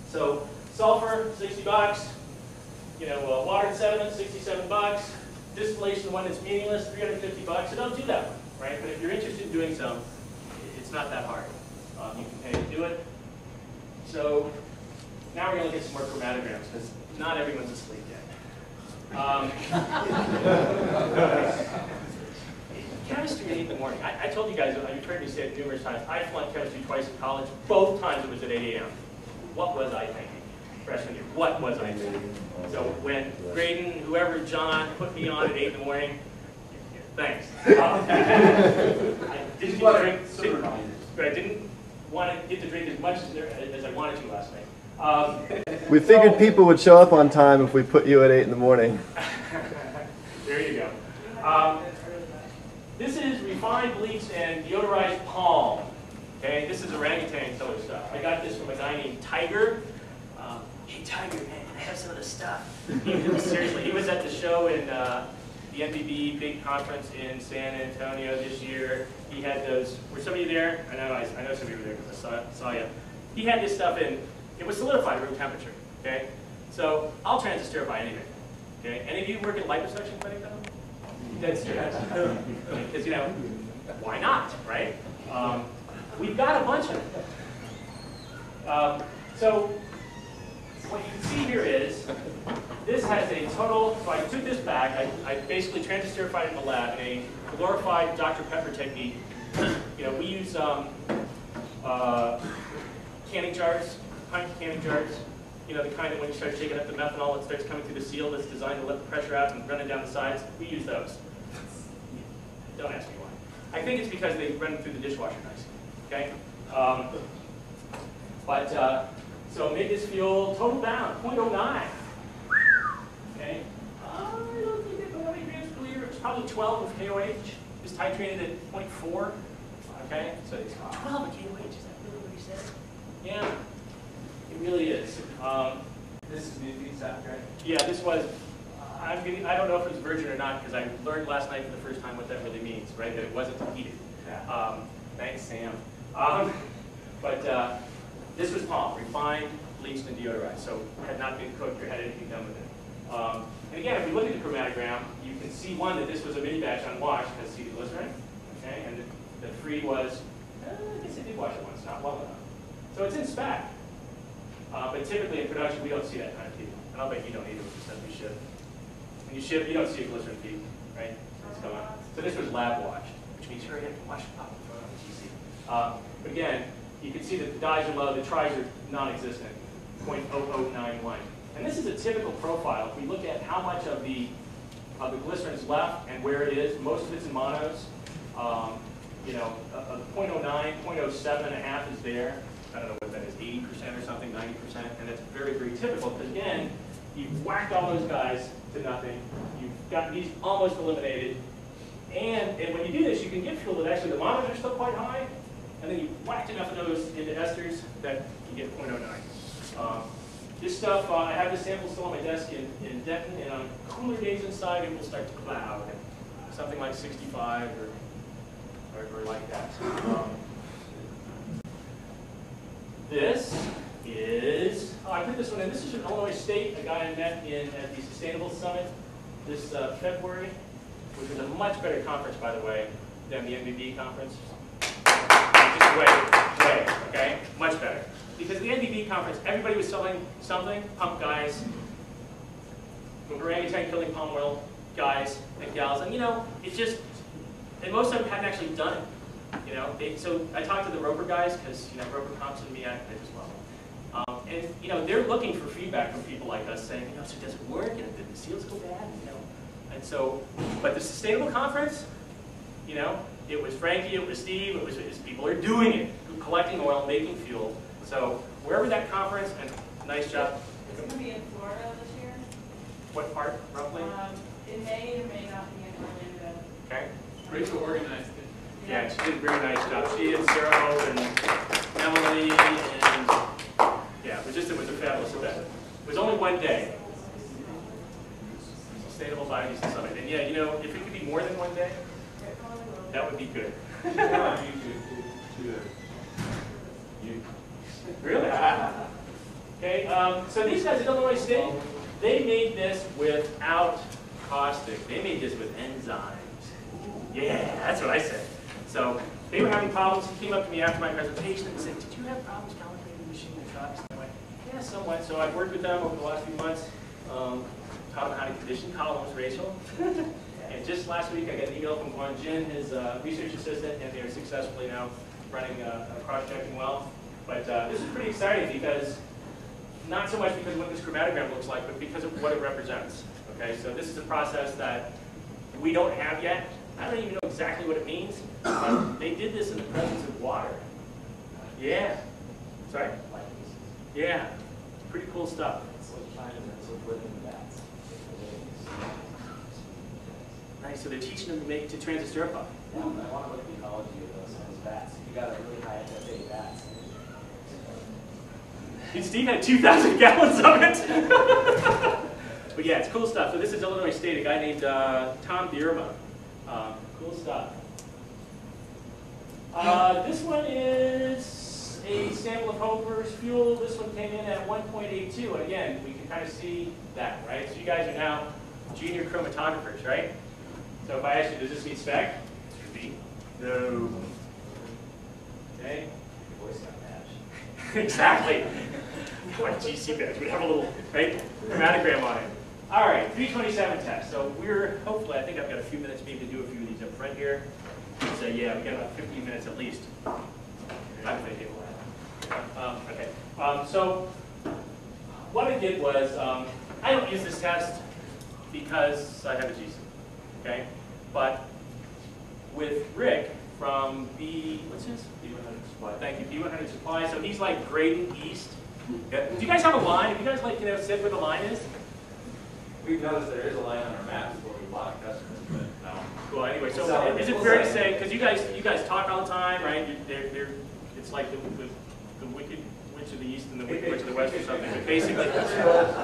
So sulfur, sixty bucks. You know, uh, water and sediment, sixty-seven bucks. Distillation one is meaningless, three hundred fifty bucks. So don't do that one, right? But if you're interested in doing some, it's not that hard. Um, you can pay to do it. So now we're going to get some more chromatograms because not everyone's asleep yet. Um, Chemistry in the morning. I, I told you guys, you've heard me say it numerous times, I flunked chemistry twice in college. Both times it was at eight A M What was I thinking? Freshman year, what was I thinking? So when Graydon, whoever, John, put me on at eight in the morning, thanks. I didn't drink, didn't, but I didn't want to get to drink as much as I wanted to last night. Um, we figured so, people would show up on time if we put you at eight in the morning. There you go. Um, This is refined bleach and deodorized palm. Okay, this is orangutan colored stuff. I got this from a guy named Tiger. Um, hey Tiger, man, can I have some of this stuff? He was, seriously, he was at the show in uh, the N B B big conference in San Antonio this year. He had those. Were some of you there? I know, I, I know some of you were there because I saw, saw you. He had this stuff in. It was solidified room temperature. Okay, so I'll transistor by anything. Okay, any of you work at liposuction clinic though? That's true. Because, you know, why not, right? Um, we've got a bunch of them. Um, so what you can see here is this has a total, so I took this back. I, I basically transesterified in the lab in a glorified Doctor Pepper technique. You know, we use um, uh, canning jars, pint canning jars. You know, the kind that when you start shaking up the methanol, it starts coming through the seal that's designed to let the pressure out and run it down the sides. We use those. Don't ask me why. I think it's because they run through the dishwasher nice. Okay? Um, but, uh, so made this fuel, total bound, zero point zero nine. Okay? I don't think it's one hundred grams per liter. It's probably twelve with K O H. It's titrated at zero point four. Okay? So it's twelve with K O H. Is that really what you said? Yeah. It really is. Um, this is the exact, right? Yeah, this was, I'm getting, I don't know if it's virgin or not because I learned last night for the first time what that really means, right? That it wasn't heated. Yeah. Um, thanks, Sam. Um, but uh, this was palm, refined, bleached, and deodorized. So it had not been cooked or had anything done with it. Um, and again, if you look at the chromatogram, you can see one that this was a mini batch unwashed because C D glycerin. Okay, and the, the three was, eh, I guess it did wash it once, not well enough. So it's in spec. Uh, but typically in production, we don't see that kind of peak. And I'll bet you don't either, which is that we ship. When you ship, you don't see a glycerin peak, right? It's going on. So this was lab washed, which means you already have to wash it up and throw it on the G C. Uh, but again, you can see that the dyes are low, the tries are non-existent, zero point zero zero nine one. And this is a typical profile. If we look at how much of the, of the glycerin is left and where it is, most of it's in monos. Um, you know, uh, zero point zero nine, zero point zero seven and a half is there. I don't know what that is, eighty percent or something, ninety percent, and that's very, very typical. Because again, you've whacked all those guys to nothing. You've got these almost eliminated. And, and when you do this, you can get fuel that actually the monos are still quite high, and then you whacked enough of those into esters that you get zero point zero nine. Um, this stuff, uh, I have this sample still on my desk in, in Denton, and on cooler days inside, it will start to cloud, something like sixty-five or, or, or like that. Um, This is is, oh, I put this one in, this is from Illinois State, a guy I met in at the Sustainable Summit this uh, February, which was a much better conference, by the way, than the N B B conference. Just way, way, okay? Much better. Because at the N B B conference, everybody was selling something, pump guys, orangutan killing palm oil guys and gals, and you know, it's just, and most of them hadn't actually done it. You know, they, so I talked to the Roper guys, because, you know, Roper Thompson and me, I just love them. Um, and, you know, they're looking for feedback from people like us saying, you know, so does it work? And did the seals go bad? You know, and so, but the Sustainable Conference, you know, it was Frankie, it was Steve, it was, it was people are doing it, collecting oil, making fuel. So wherever that conference, and nice job. It's going to be in Florida this year. What part, roughly? Um, it may or may not be in Orlando. Okay. Rachel organized it. Yeah, she did a very nice job. She and Sarah and Emily and yeah, it was just it was a fabulous event. It was only one day. Sustainable Biodiesel Summit. And yeah, you know, if it could be more than one day, that would be good. Really? Okay, um, so these guys at Illinois State, they made this without caustic. They made this with enzymes. Yeah, that's what I said. So they were having problems. He came up to me after my presentation and said, did you have problems calibrating the machine in the trucks? And I went, yeah, somewhat. So I've worked with them over the last few months, um, taught them how to condition columns, Rachel. And just last week I got an email from Guan Jin, his uh, research assistant, and they are successfully now running uh, a cross-checking well. But uh, this is pretty exciting because, not so much because of what this chromatogram looks like, but because of what it represents. Okay, so this is a process that we don't have yet. I don't even know exactly what it means. Um, they did this in the presence of water. Yeah. Sorry? Yeah. Pretty cool stuff. Nice. So they're teaching them to make to transisterify. I want to look at the ecology of those bats. You got a really high F F A bats. Steve had two thousand gallons of it. But yeah, it's cool stuff. So this is Illinois State, a guy named uh, Tom Bierma. Um, cool stuff. Uh, this one is a sample of Hoper's fuel. This one came in at one point eight two. And again, we can kind of see that, right? So you guys are now junior chromatographers, right? So if I ask you, does this meet spec? No. Okay. Your voice got matched. Exactly. My G C badge would have a little, right, chromatogram on it. All right, three twenty-seven test. So we're hopefully, I think I've got a few minutes maybe to do a few of these up front here. So yeah, we've got about fifteen minutes at least. I'm thinking um, okay. Um, so what I did was, um, I don't use this test because I have a G C, okay? But with Rick from B, what's his? B one hundred Supply. Thank you, B one hundred Supply. So he's like Graydon East. Yeah. Do you guys have a line? Have you guys like, you know, said where the line is? We've noticed there is a line on our map before we block customers, but no. Cool. Anyway, so we'll is it we'll fair to say, because you guys, you guys talk all the time, right? You're, they're, they're, it's like the, the, the wicked witch of the east and the wicked witch of the west or something. But basically,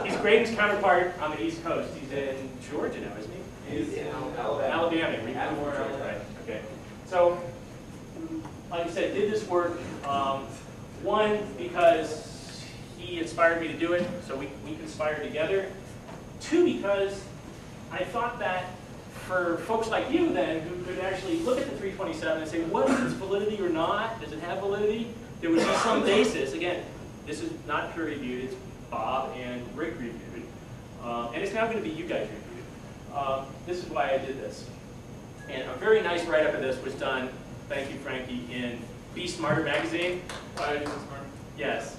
he's Graydon's counterpart on the East Coast. He's in Georgia now, isn't he? He's in Alabama. Alabama. Georgia, right? Okay. So, like I said, did this work? Um, one because he inspired me to do it, so we we conspired together. Two, because I thought that for folks like you then, who could actually look at the three twenty-seven and say, what is its validity or not? Does it have validity? There would be some basis. Again, this is not peer reviewed, it's Bob and Rick reviewed. Uh, and it's now going to be you guys reviewed. Uh, this is why I did this. And a very nice write-up of this was done, thank you Frankie, in Be Smarter magazine. Biodiesel Smarter. Yes,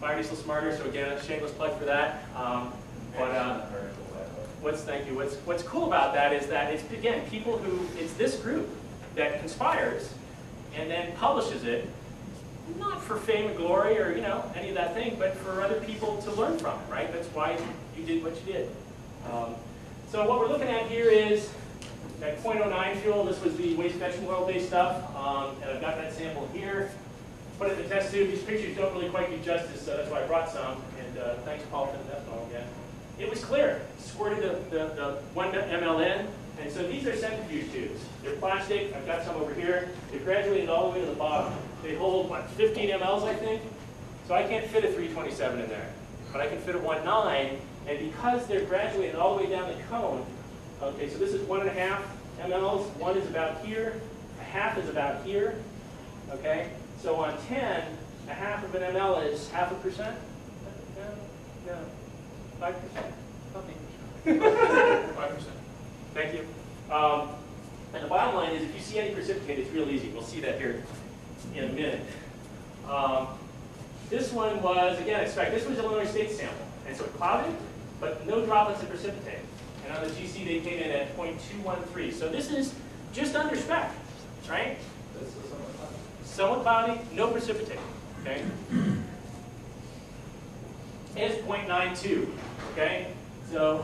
Biodiesel Smarter, so again, a shameless plug for that. Um, But uh, what's thank you. What's what's cool about that is that it's again people who it's this group that conspires and then publishes it, not for fame and glory or you know any of that thing, but for other people to learn from it. Right? That's why you did what you did. Um, so what we're looking at here is that zero point zero nine fuel. This was the waste vegetable oil-based stuff, um, and I've got that sample here. Put it in the test tube. These pictures don't really quite do justice, so that's why I brought some. And uh, thanks, Paul, for the ethanol again. It was clear. Squirted the, the, the one M L in. And so these are centrifuge tubes. They're plastic. I've got some over here. They graduated all the way to the bottom. They hold, what, fifteen M Ls, I think? So So I can't fit a three twenty-seven in there, but I can fit a one point nine, and because they're graduated all the way down the cone, okay, so this is one and a half mLs, one is about here, a half is about here, okay? So on ten, a half of an ml is half a percent? No, no, five percent, something. Five percent. Thank you. Um, and the bottom line is if you see any precipitate, it's real easy. We'll see that here in a minute. Um, this one was, again, expect, this was Illinois State sample. And so it clouded, but no droplets of precipitate. And on the G C, they came in at zero point two one three. So this is just under spec, right? This is somewhat cloudy. Somewhat cloudy, no precipitate, okay? It's zero point nine two, okay? So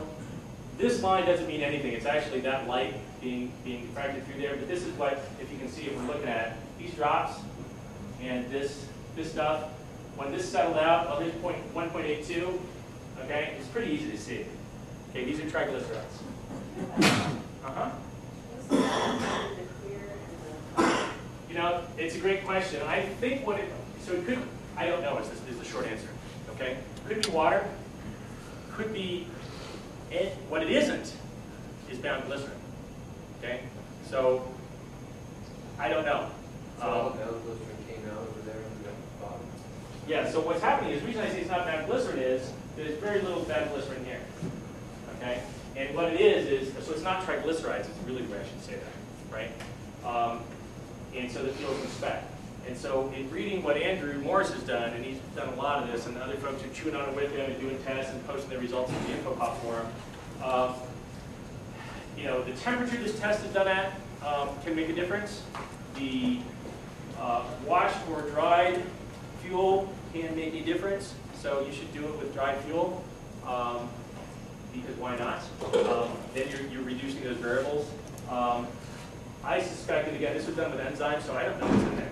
this line doesn't mean anything. It's actually that light being, being diffracted through there. But this is what, if you can see, if we're looking at these drops and this, this stuff, when this settled out, oh, there's one point eight two, okay? It's pretty easy to see. Okay, these are triglycerides. Uh-huh. You know, it's a great question. I think what it, so it could, I don't know, is the, is the short answer, okay? Could be water, could be, it, what it isn't is bound glycerin, okay? So, I don't know. So um, all bound glycerin came out over there and the bottom. Yeah, so what's happening is, the reason I say it's not bound glycerin is, that there's very little bound glycerin here. Okay? And what it is, is, so it's not triglycerides, it's really where I should say that, right? Um, and so the field can spec. And so in reading what Andrew Morris has done, and he's done a lot of this, and other folks are chewing on it with him and doing tests and posting their results in the Infopop forum, um, you know, the temperature this test is done at um, can make a difference. The uh, washed or dried fuel can make a difference, so you should do it with dried fuel. Um, Because why not? Um, then you're, you're reducing those variables. Um, I suspected, again, this was done with enzymes, so I don't know what's in there.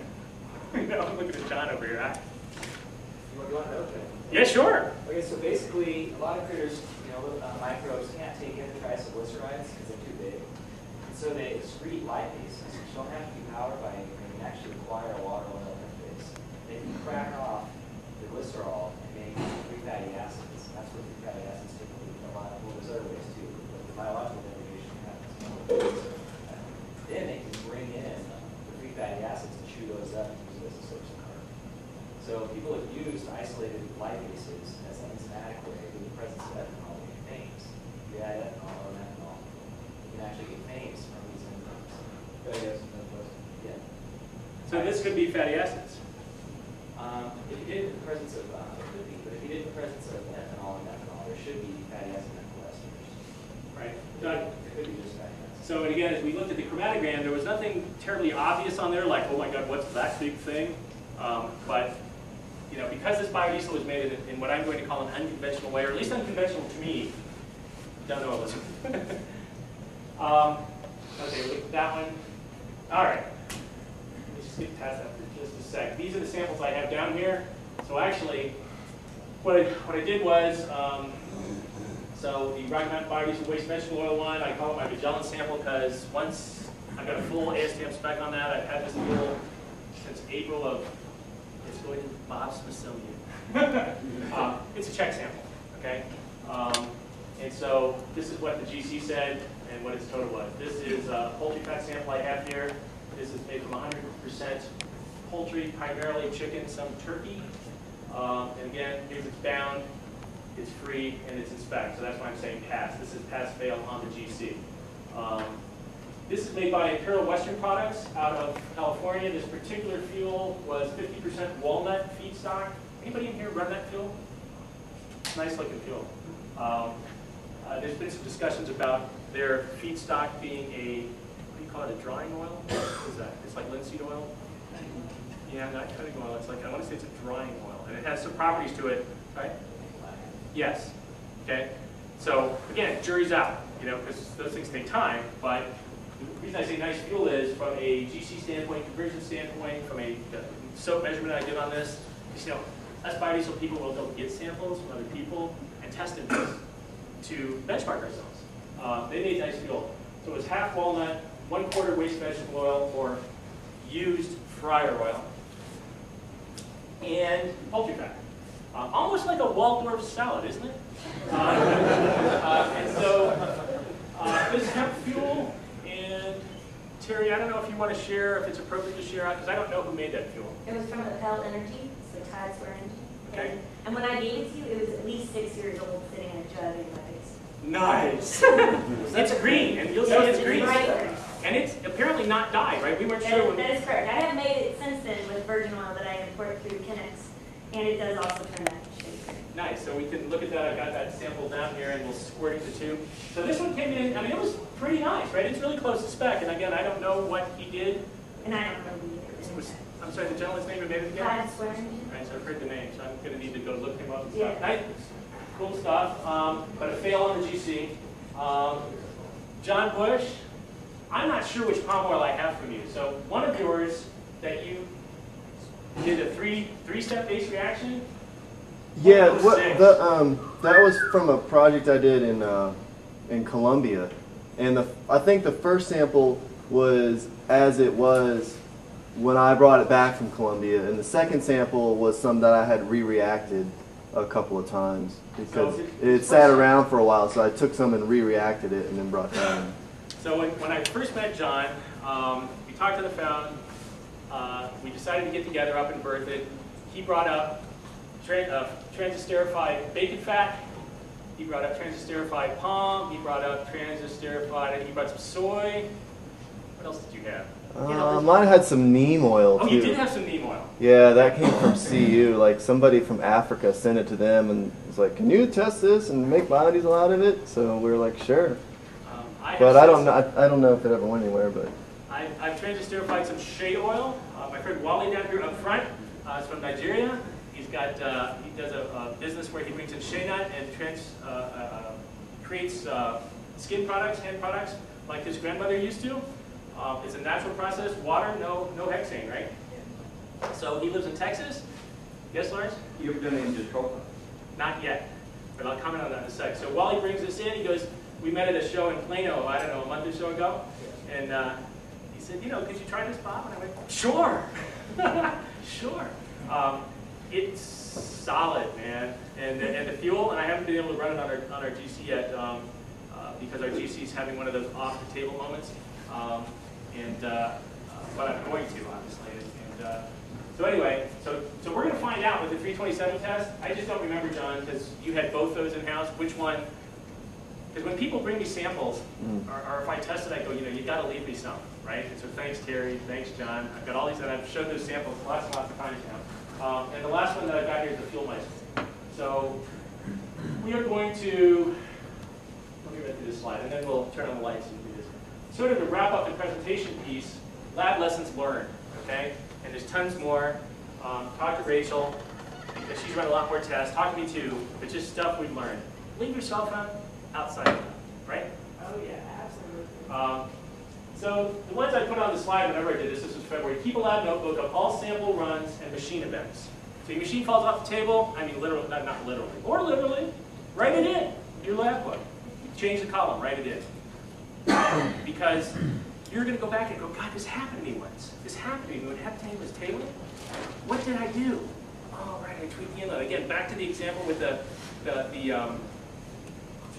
You know, I'm looking at John over here. I... You want, you want to know that? Yeah, sure. Okay, so basically, a lot of critters, you know, uh, microbes can't take in the triglycerides because they're too big. And so they excrete lipases, which don't have to be powered by anything. They can actually acquire water oil interface. They can crack off the glycerol and make free fatty acids. That's what free fatty acids do. Well, there's other ways too, but the biological degradation happens. Then they can bring in the free fatty acids and chew those up and use it as a source of carbon. So people have used isolated lipases as an enzymatic way in the presence of ethanol to get fames. You add ethanol or methanol, you can actually get fames from these enzymes. Fatty acids, no question. Yeah. So this could be fatty acids? Um, if you did it in the presence of, uh, it could be, but if you did it in the presence of ethanol and methanol, there should be fatty acid methylesters. Right. It could be just fatty acid. So, and again, as we looked at the chromatogram, there was nothing terribly obvious on there, like, oh my God, what's that big thing? Um, but, you know, because this biodiesel was made in, in what I'm going to call an unconventional way, or at least unconventional to me, don't know what it was. um, okay, we looked at that one. All right. Let's just get past that for just a sec. These are the samples I have down here. So actually, what I, what I did was, um, so the Rocky Mountain Biodiesel Waste Vegetable Oil one, I call it my Magellan sample because once I got a full A S T M spec on that, I've had this deal since April of, it's going to Bob's Smithsonian. um, it's a check sample, okay? Um, and so this is what the G C said and what its total was. This is a poultry fat sample I have here. This is made from one hundred percent poultry, primarily chicken, some turkey. Um, and again, here's its bound, it's free, and it's in spec. So that's why I'm saying pass. This is pass-fail on the G C. Um, this is made by Imperial Western Products out of California. This particular fuel was fifty percent walnut feedstock. Anybody in here run that fuel? Nice looking fuel. Um, uh, there's been some discussions about their feedstock being a, a drying oil? What is that? It's like linseed oil? Yeah, not cutting oil. It's like, I want to say it's a drying oil. And it has some properties to it, right? Yes. Okay? So, again, jury's out, you know, because those things take time. But the reason I say nice fuel is from a G C standpoint, conversion standpoint, from a soap measurement I did on this, you know, us biodiesel people will go get samples from other people and test them to benchmark ourselves. Uh, they need nice fuel. So it was half walnut, one quarter waste vegetable oil or used fryer oil. and poultry factory. Uh, almost like a Waldorf salad, isn't it? Uh, uh, and so uh, this hemp fuel, and Terry, I don't know if you want to share, if it's appropriate to share, because I don't know who made that fuel. It was from Appel Energy, so Todd's Orange. Okay. And, and when I gave it to you, it was at least six years old, sitting in a jug in my face. Nice. It's green, and you'll see it's green. Right. And it's apparently not dyed, right? We weren't that sure. Is, when that we... is correct. I have made it since then with virgin oil that I import through Kennex, and it does also turn that shade green. Nice. So we can look at that. I've got that sample down here, and we'll squirt it to two. So this one came in. I mean, it was pretty nice, right? It's really close to spec. And again, I don't know what he did. And I don't know who he did. I'm sorry, the gentleman's name, made it again? Todd Swearing. Right, so I've heard the name, so I'm going to need to go look him up and stuff. Yeah. Nice. Cool stuff, um, but a fail on the G C. Um, John Bush, I'm not sure which palm oil I have from you. So one of yours that you did a three three-step base reaction. Yeah, what, the, um, that was from a project I did in uh, in Colombia, and the, I think the first sample was as it was when I brought it back from Colombia, and the second sample was some that I had re-reacted a couple of times because so it, it sat around for a while, so I took some and re-reacted it and then brought that in. So when, when I first met John, um, we talked to the fountain, uh, we decided to get together up in Berthoud. He brought up tra uh, transesterified bacon fat, he brought up transesterified palm, he brought up transesterified, he brought some soy. What else did you have? Uh, mine had some neem oil, too. Oh, you did have some neem oil. Yeah, that came from C U. Like, somebody from Africa sent it to them and was like, can you test this and make biodiesel out of it? So we were like, sure. Um, I but I don't, know, I, I don't know if it ever went anywhere. But I, I've transesterified some shea oil. Uh, my friend Wally down here up front uh, is from Nigeria. He's got, uh, he does a, a business where he brings in shea nut and trans, uh, uh, creates uh, skin products, hand products, like his grandmother used to. Um, it's a natural process, water, no no hexane, right? Yeah. So he lives in Texas. Yes, Lawrence? You ever done any just coconut? Not yet, but I'll comment on that in a sec. So while he brings this in, he goes, we met at a show in Plano, I don't know, a month or so ago, yeah. And uh, he said, you know, could you try this, Bob? And I went, sure, sure. Um, it's solid, man, and, and the fuel, and I haven't been able to run it on our, on our G C yet um, uh, because our G C is having one of those off-the-table moments. Um, And uh, uh, what I'm going to, obviously. And, uh, so anyway, so so we're going to find out with the three twenty-seven test. I just don't remember, John, because you had both those in house. Which one? Because when people bring me samples, mm. or, or if I test it, I go, you know, you got to leave me some, right? And so thanks, Terry. Thanks, John. I've got all these, and I've showed those samples lots and lots of times now. Um, and the last one that I've got here is the fuel license. So we are going to. Let me read through this slide, and then we'll turn on the lights. Sort of to wrap up the presentation piece, lab lessons learned, okay? And there's tons more. Um, talk to Rachel, because she's run a lot more tests. Talk to me too, but just stuff we've learned. Leave your cell phone outside, right? Oh yeah, absolutely. Um, so the ones I put on the slide whenever I did this, this was February. Keep a lab notebook of all sample runs and machine events. So your machine falls off the table, I mean literally, not, not literally, or literally, write it in your lab book. Change the column, write it in. Because you're going to go back and go, God, this happened to me once. This happened to me when heptane was tabled. What did I do? Oh, right, I tweaked the inlet. Again, back to the example with the, the, the um,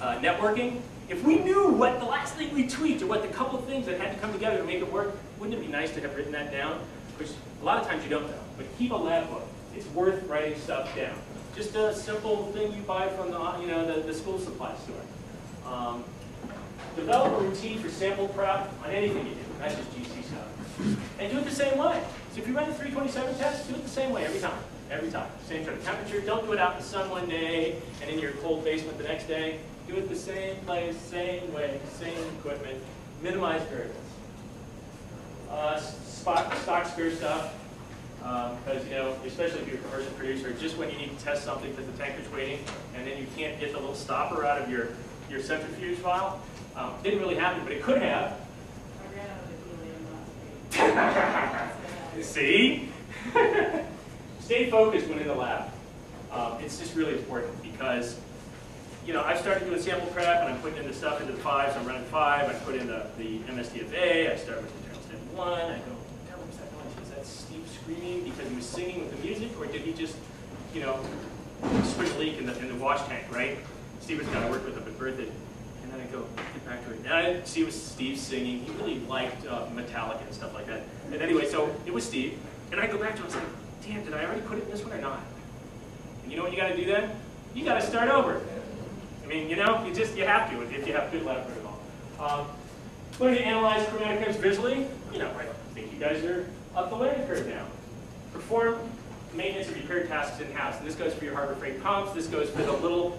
uh, networking. If we knew what the last thing we tweaked or what the couple of things that had to come together to make it work, wouldn't it be nice to have written that down? Which a lot of times you don't know. But keep a lab book. It's worth writing stuff down. Just a simple thing you buy from the, you know, the, the school supply store. Um, Develop a routine for sample prep on anything you do, not just G C stuff. And do it the same way. So if you run the three twenty-seven test, do it the same way every time. Every time. Same sort of temperature. Don't do it out in the sun one day and in your cold basement the next day. Do it the same place, same way, same equipment. Minimize variables. Uh, spot, stock spare stuff. Because, um, you know, especially if you're a commercial producer, just when you need to test something because the tanker's waiting and then you can't get the little stopper out of your, your centrifuge vial. Um, didn't really happen, but it could have. See? Stay focused when in the lab. Um, it's just really important because, you know, I've started doing sample prep and I'm putting in the stuff into the fives, so I'm running five, I put in the, the M S D F A, I start with the journal step one, I go, what was that noise? Was that Steve's screaming because he was singing with the music, or did he just, you know, swing a leak in the, in the wash tank, right? Steve was kind of worked with up at Berthoud, and then I go get back to it. And I see it was Steve singing. He really liked uh, Metallica and stuff like that. And anyway, so it was Steve, and I go back to him and say, damn, did I already put it in this one or not? And you know what you got to do then? You got to start over. I mean, you know, you just, you have to if you have good lab protocol. Um, Learn to analyze chromatograms visually. You know, I think you guys are up the learning curve now. Perform maintenance and repair tasks in-house. And this goes for your harbor freight pumps. This goes for the little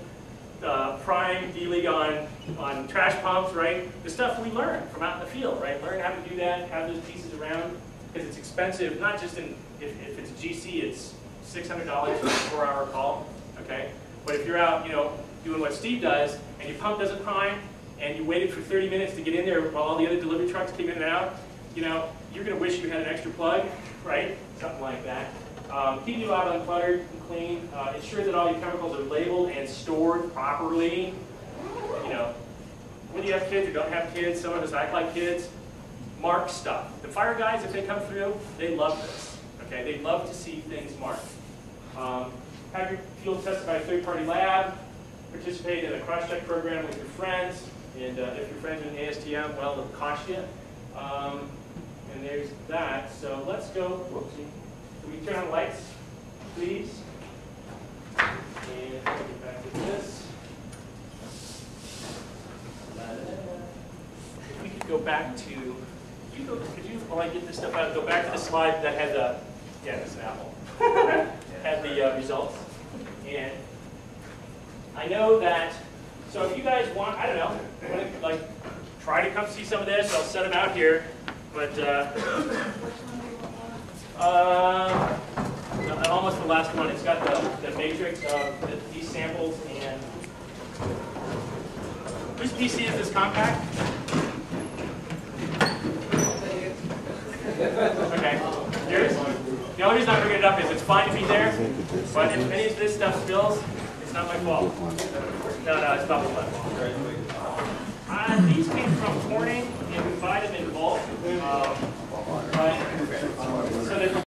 uh, prime D-League on, on trash pumps, right? The stuff we learn from out in the field, right? Learn how to do that, have those pieces around. Because it's expensive, not just in, if, if it's a G C, it's six hundred dollars for a four-hour call, okay? But if you're out, you know, doing what Steve does, and your pump doesn't prime, and you waited for thirty minutes to get in there while all the other delivery trucks came in and out, you know, you're going to wish you had an extra plug, right? Something like that. Um, keep you out uncluttered and clean. Uh, ensure that all your chemicals are labeled and stored properly. You know, whether you have kids or don't have kids, some of us act like kids, mark stuff. The fire guys, if they come through, they love this. Okay, they love to see things marked. Um, have your fuel tested by a third-party lab. Participate in a cross-check program with your friends. And uh, if your friend's in A S T M, well, it'll cost you. Um, and there's that. So let's go. Whoopsie. Can we turn on the lights, please? And we'll get back to this. If we could go back to, you go, could you, while I get this stuff out, go back to the slide that had the, yeah, that's an apple, had the uh, results. And I know that. So if you guys want, I don't know, want to, like, try to come see some of this, I'll set them out here. But uh, uh, almost the last one. It's got the, the matrix of the, these samples and which P C is this compact? Okay. There is. The only reason I'm bringing it up is it's fine to be there, but if any of this stuff spills, it's not my fault. No, no, it's probably left. Uh, these came from Corning, and we buy them in bulk. Um,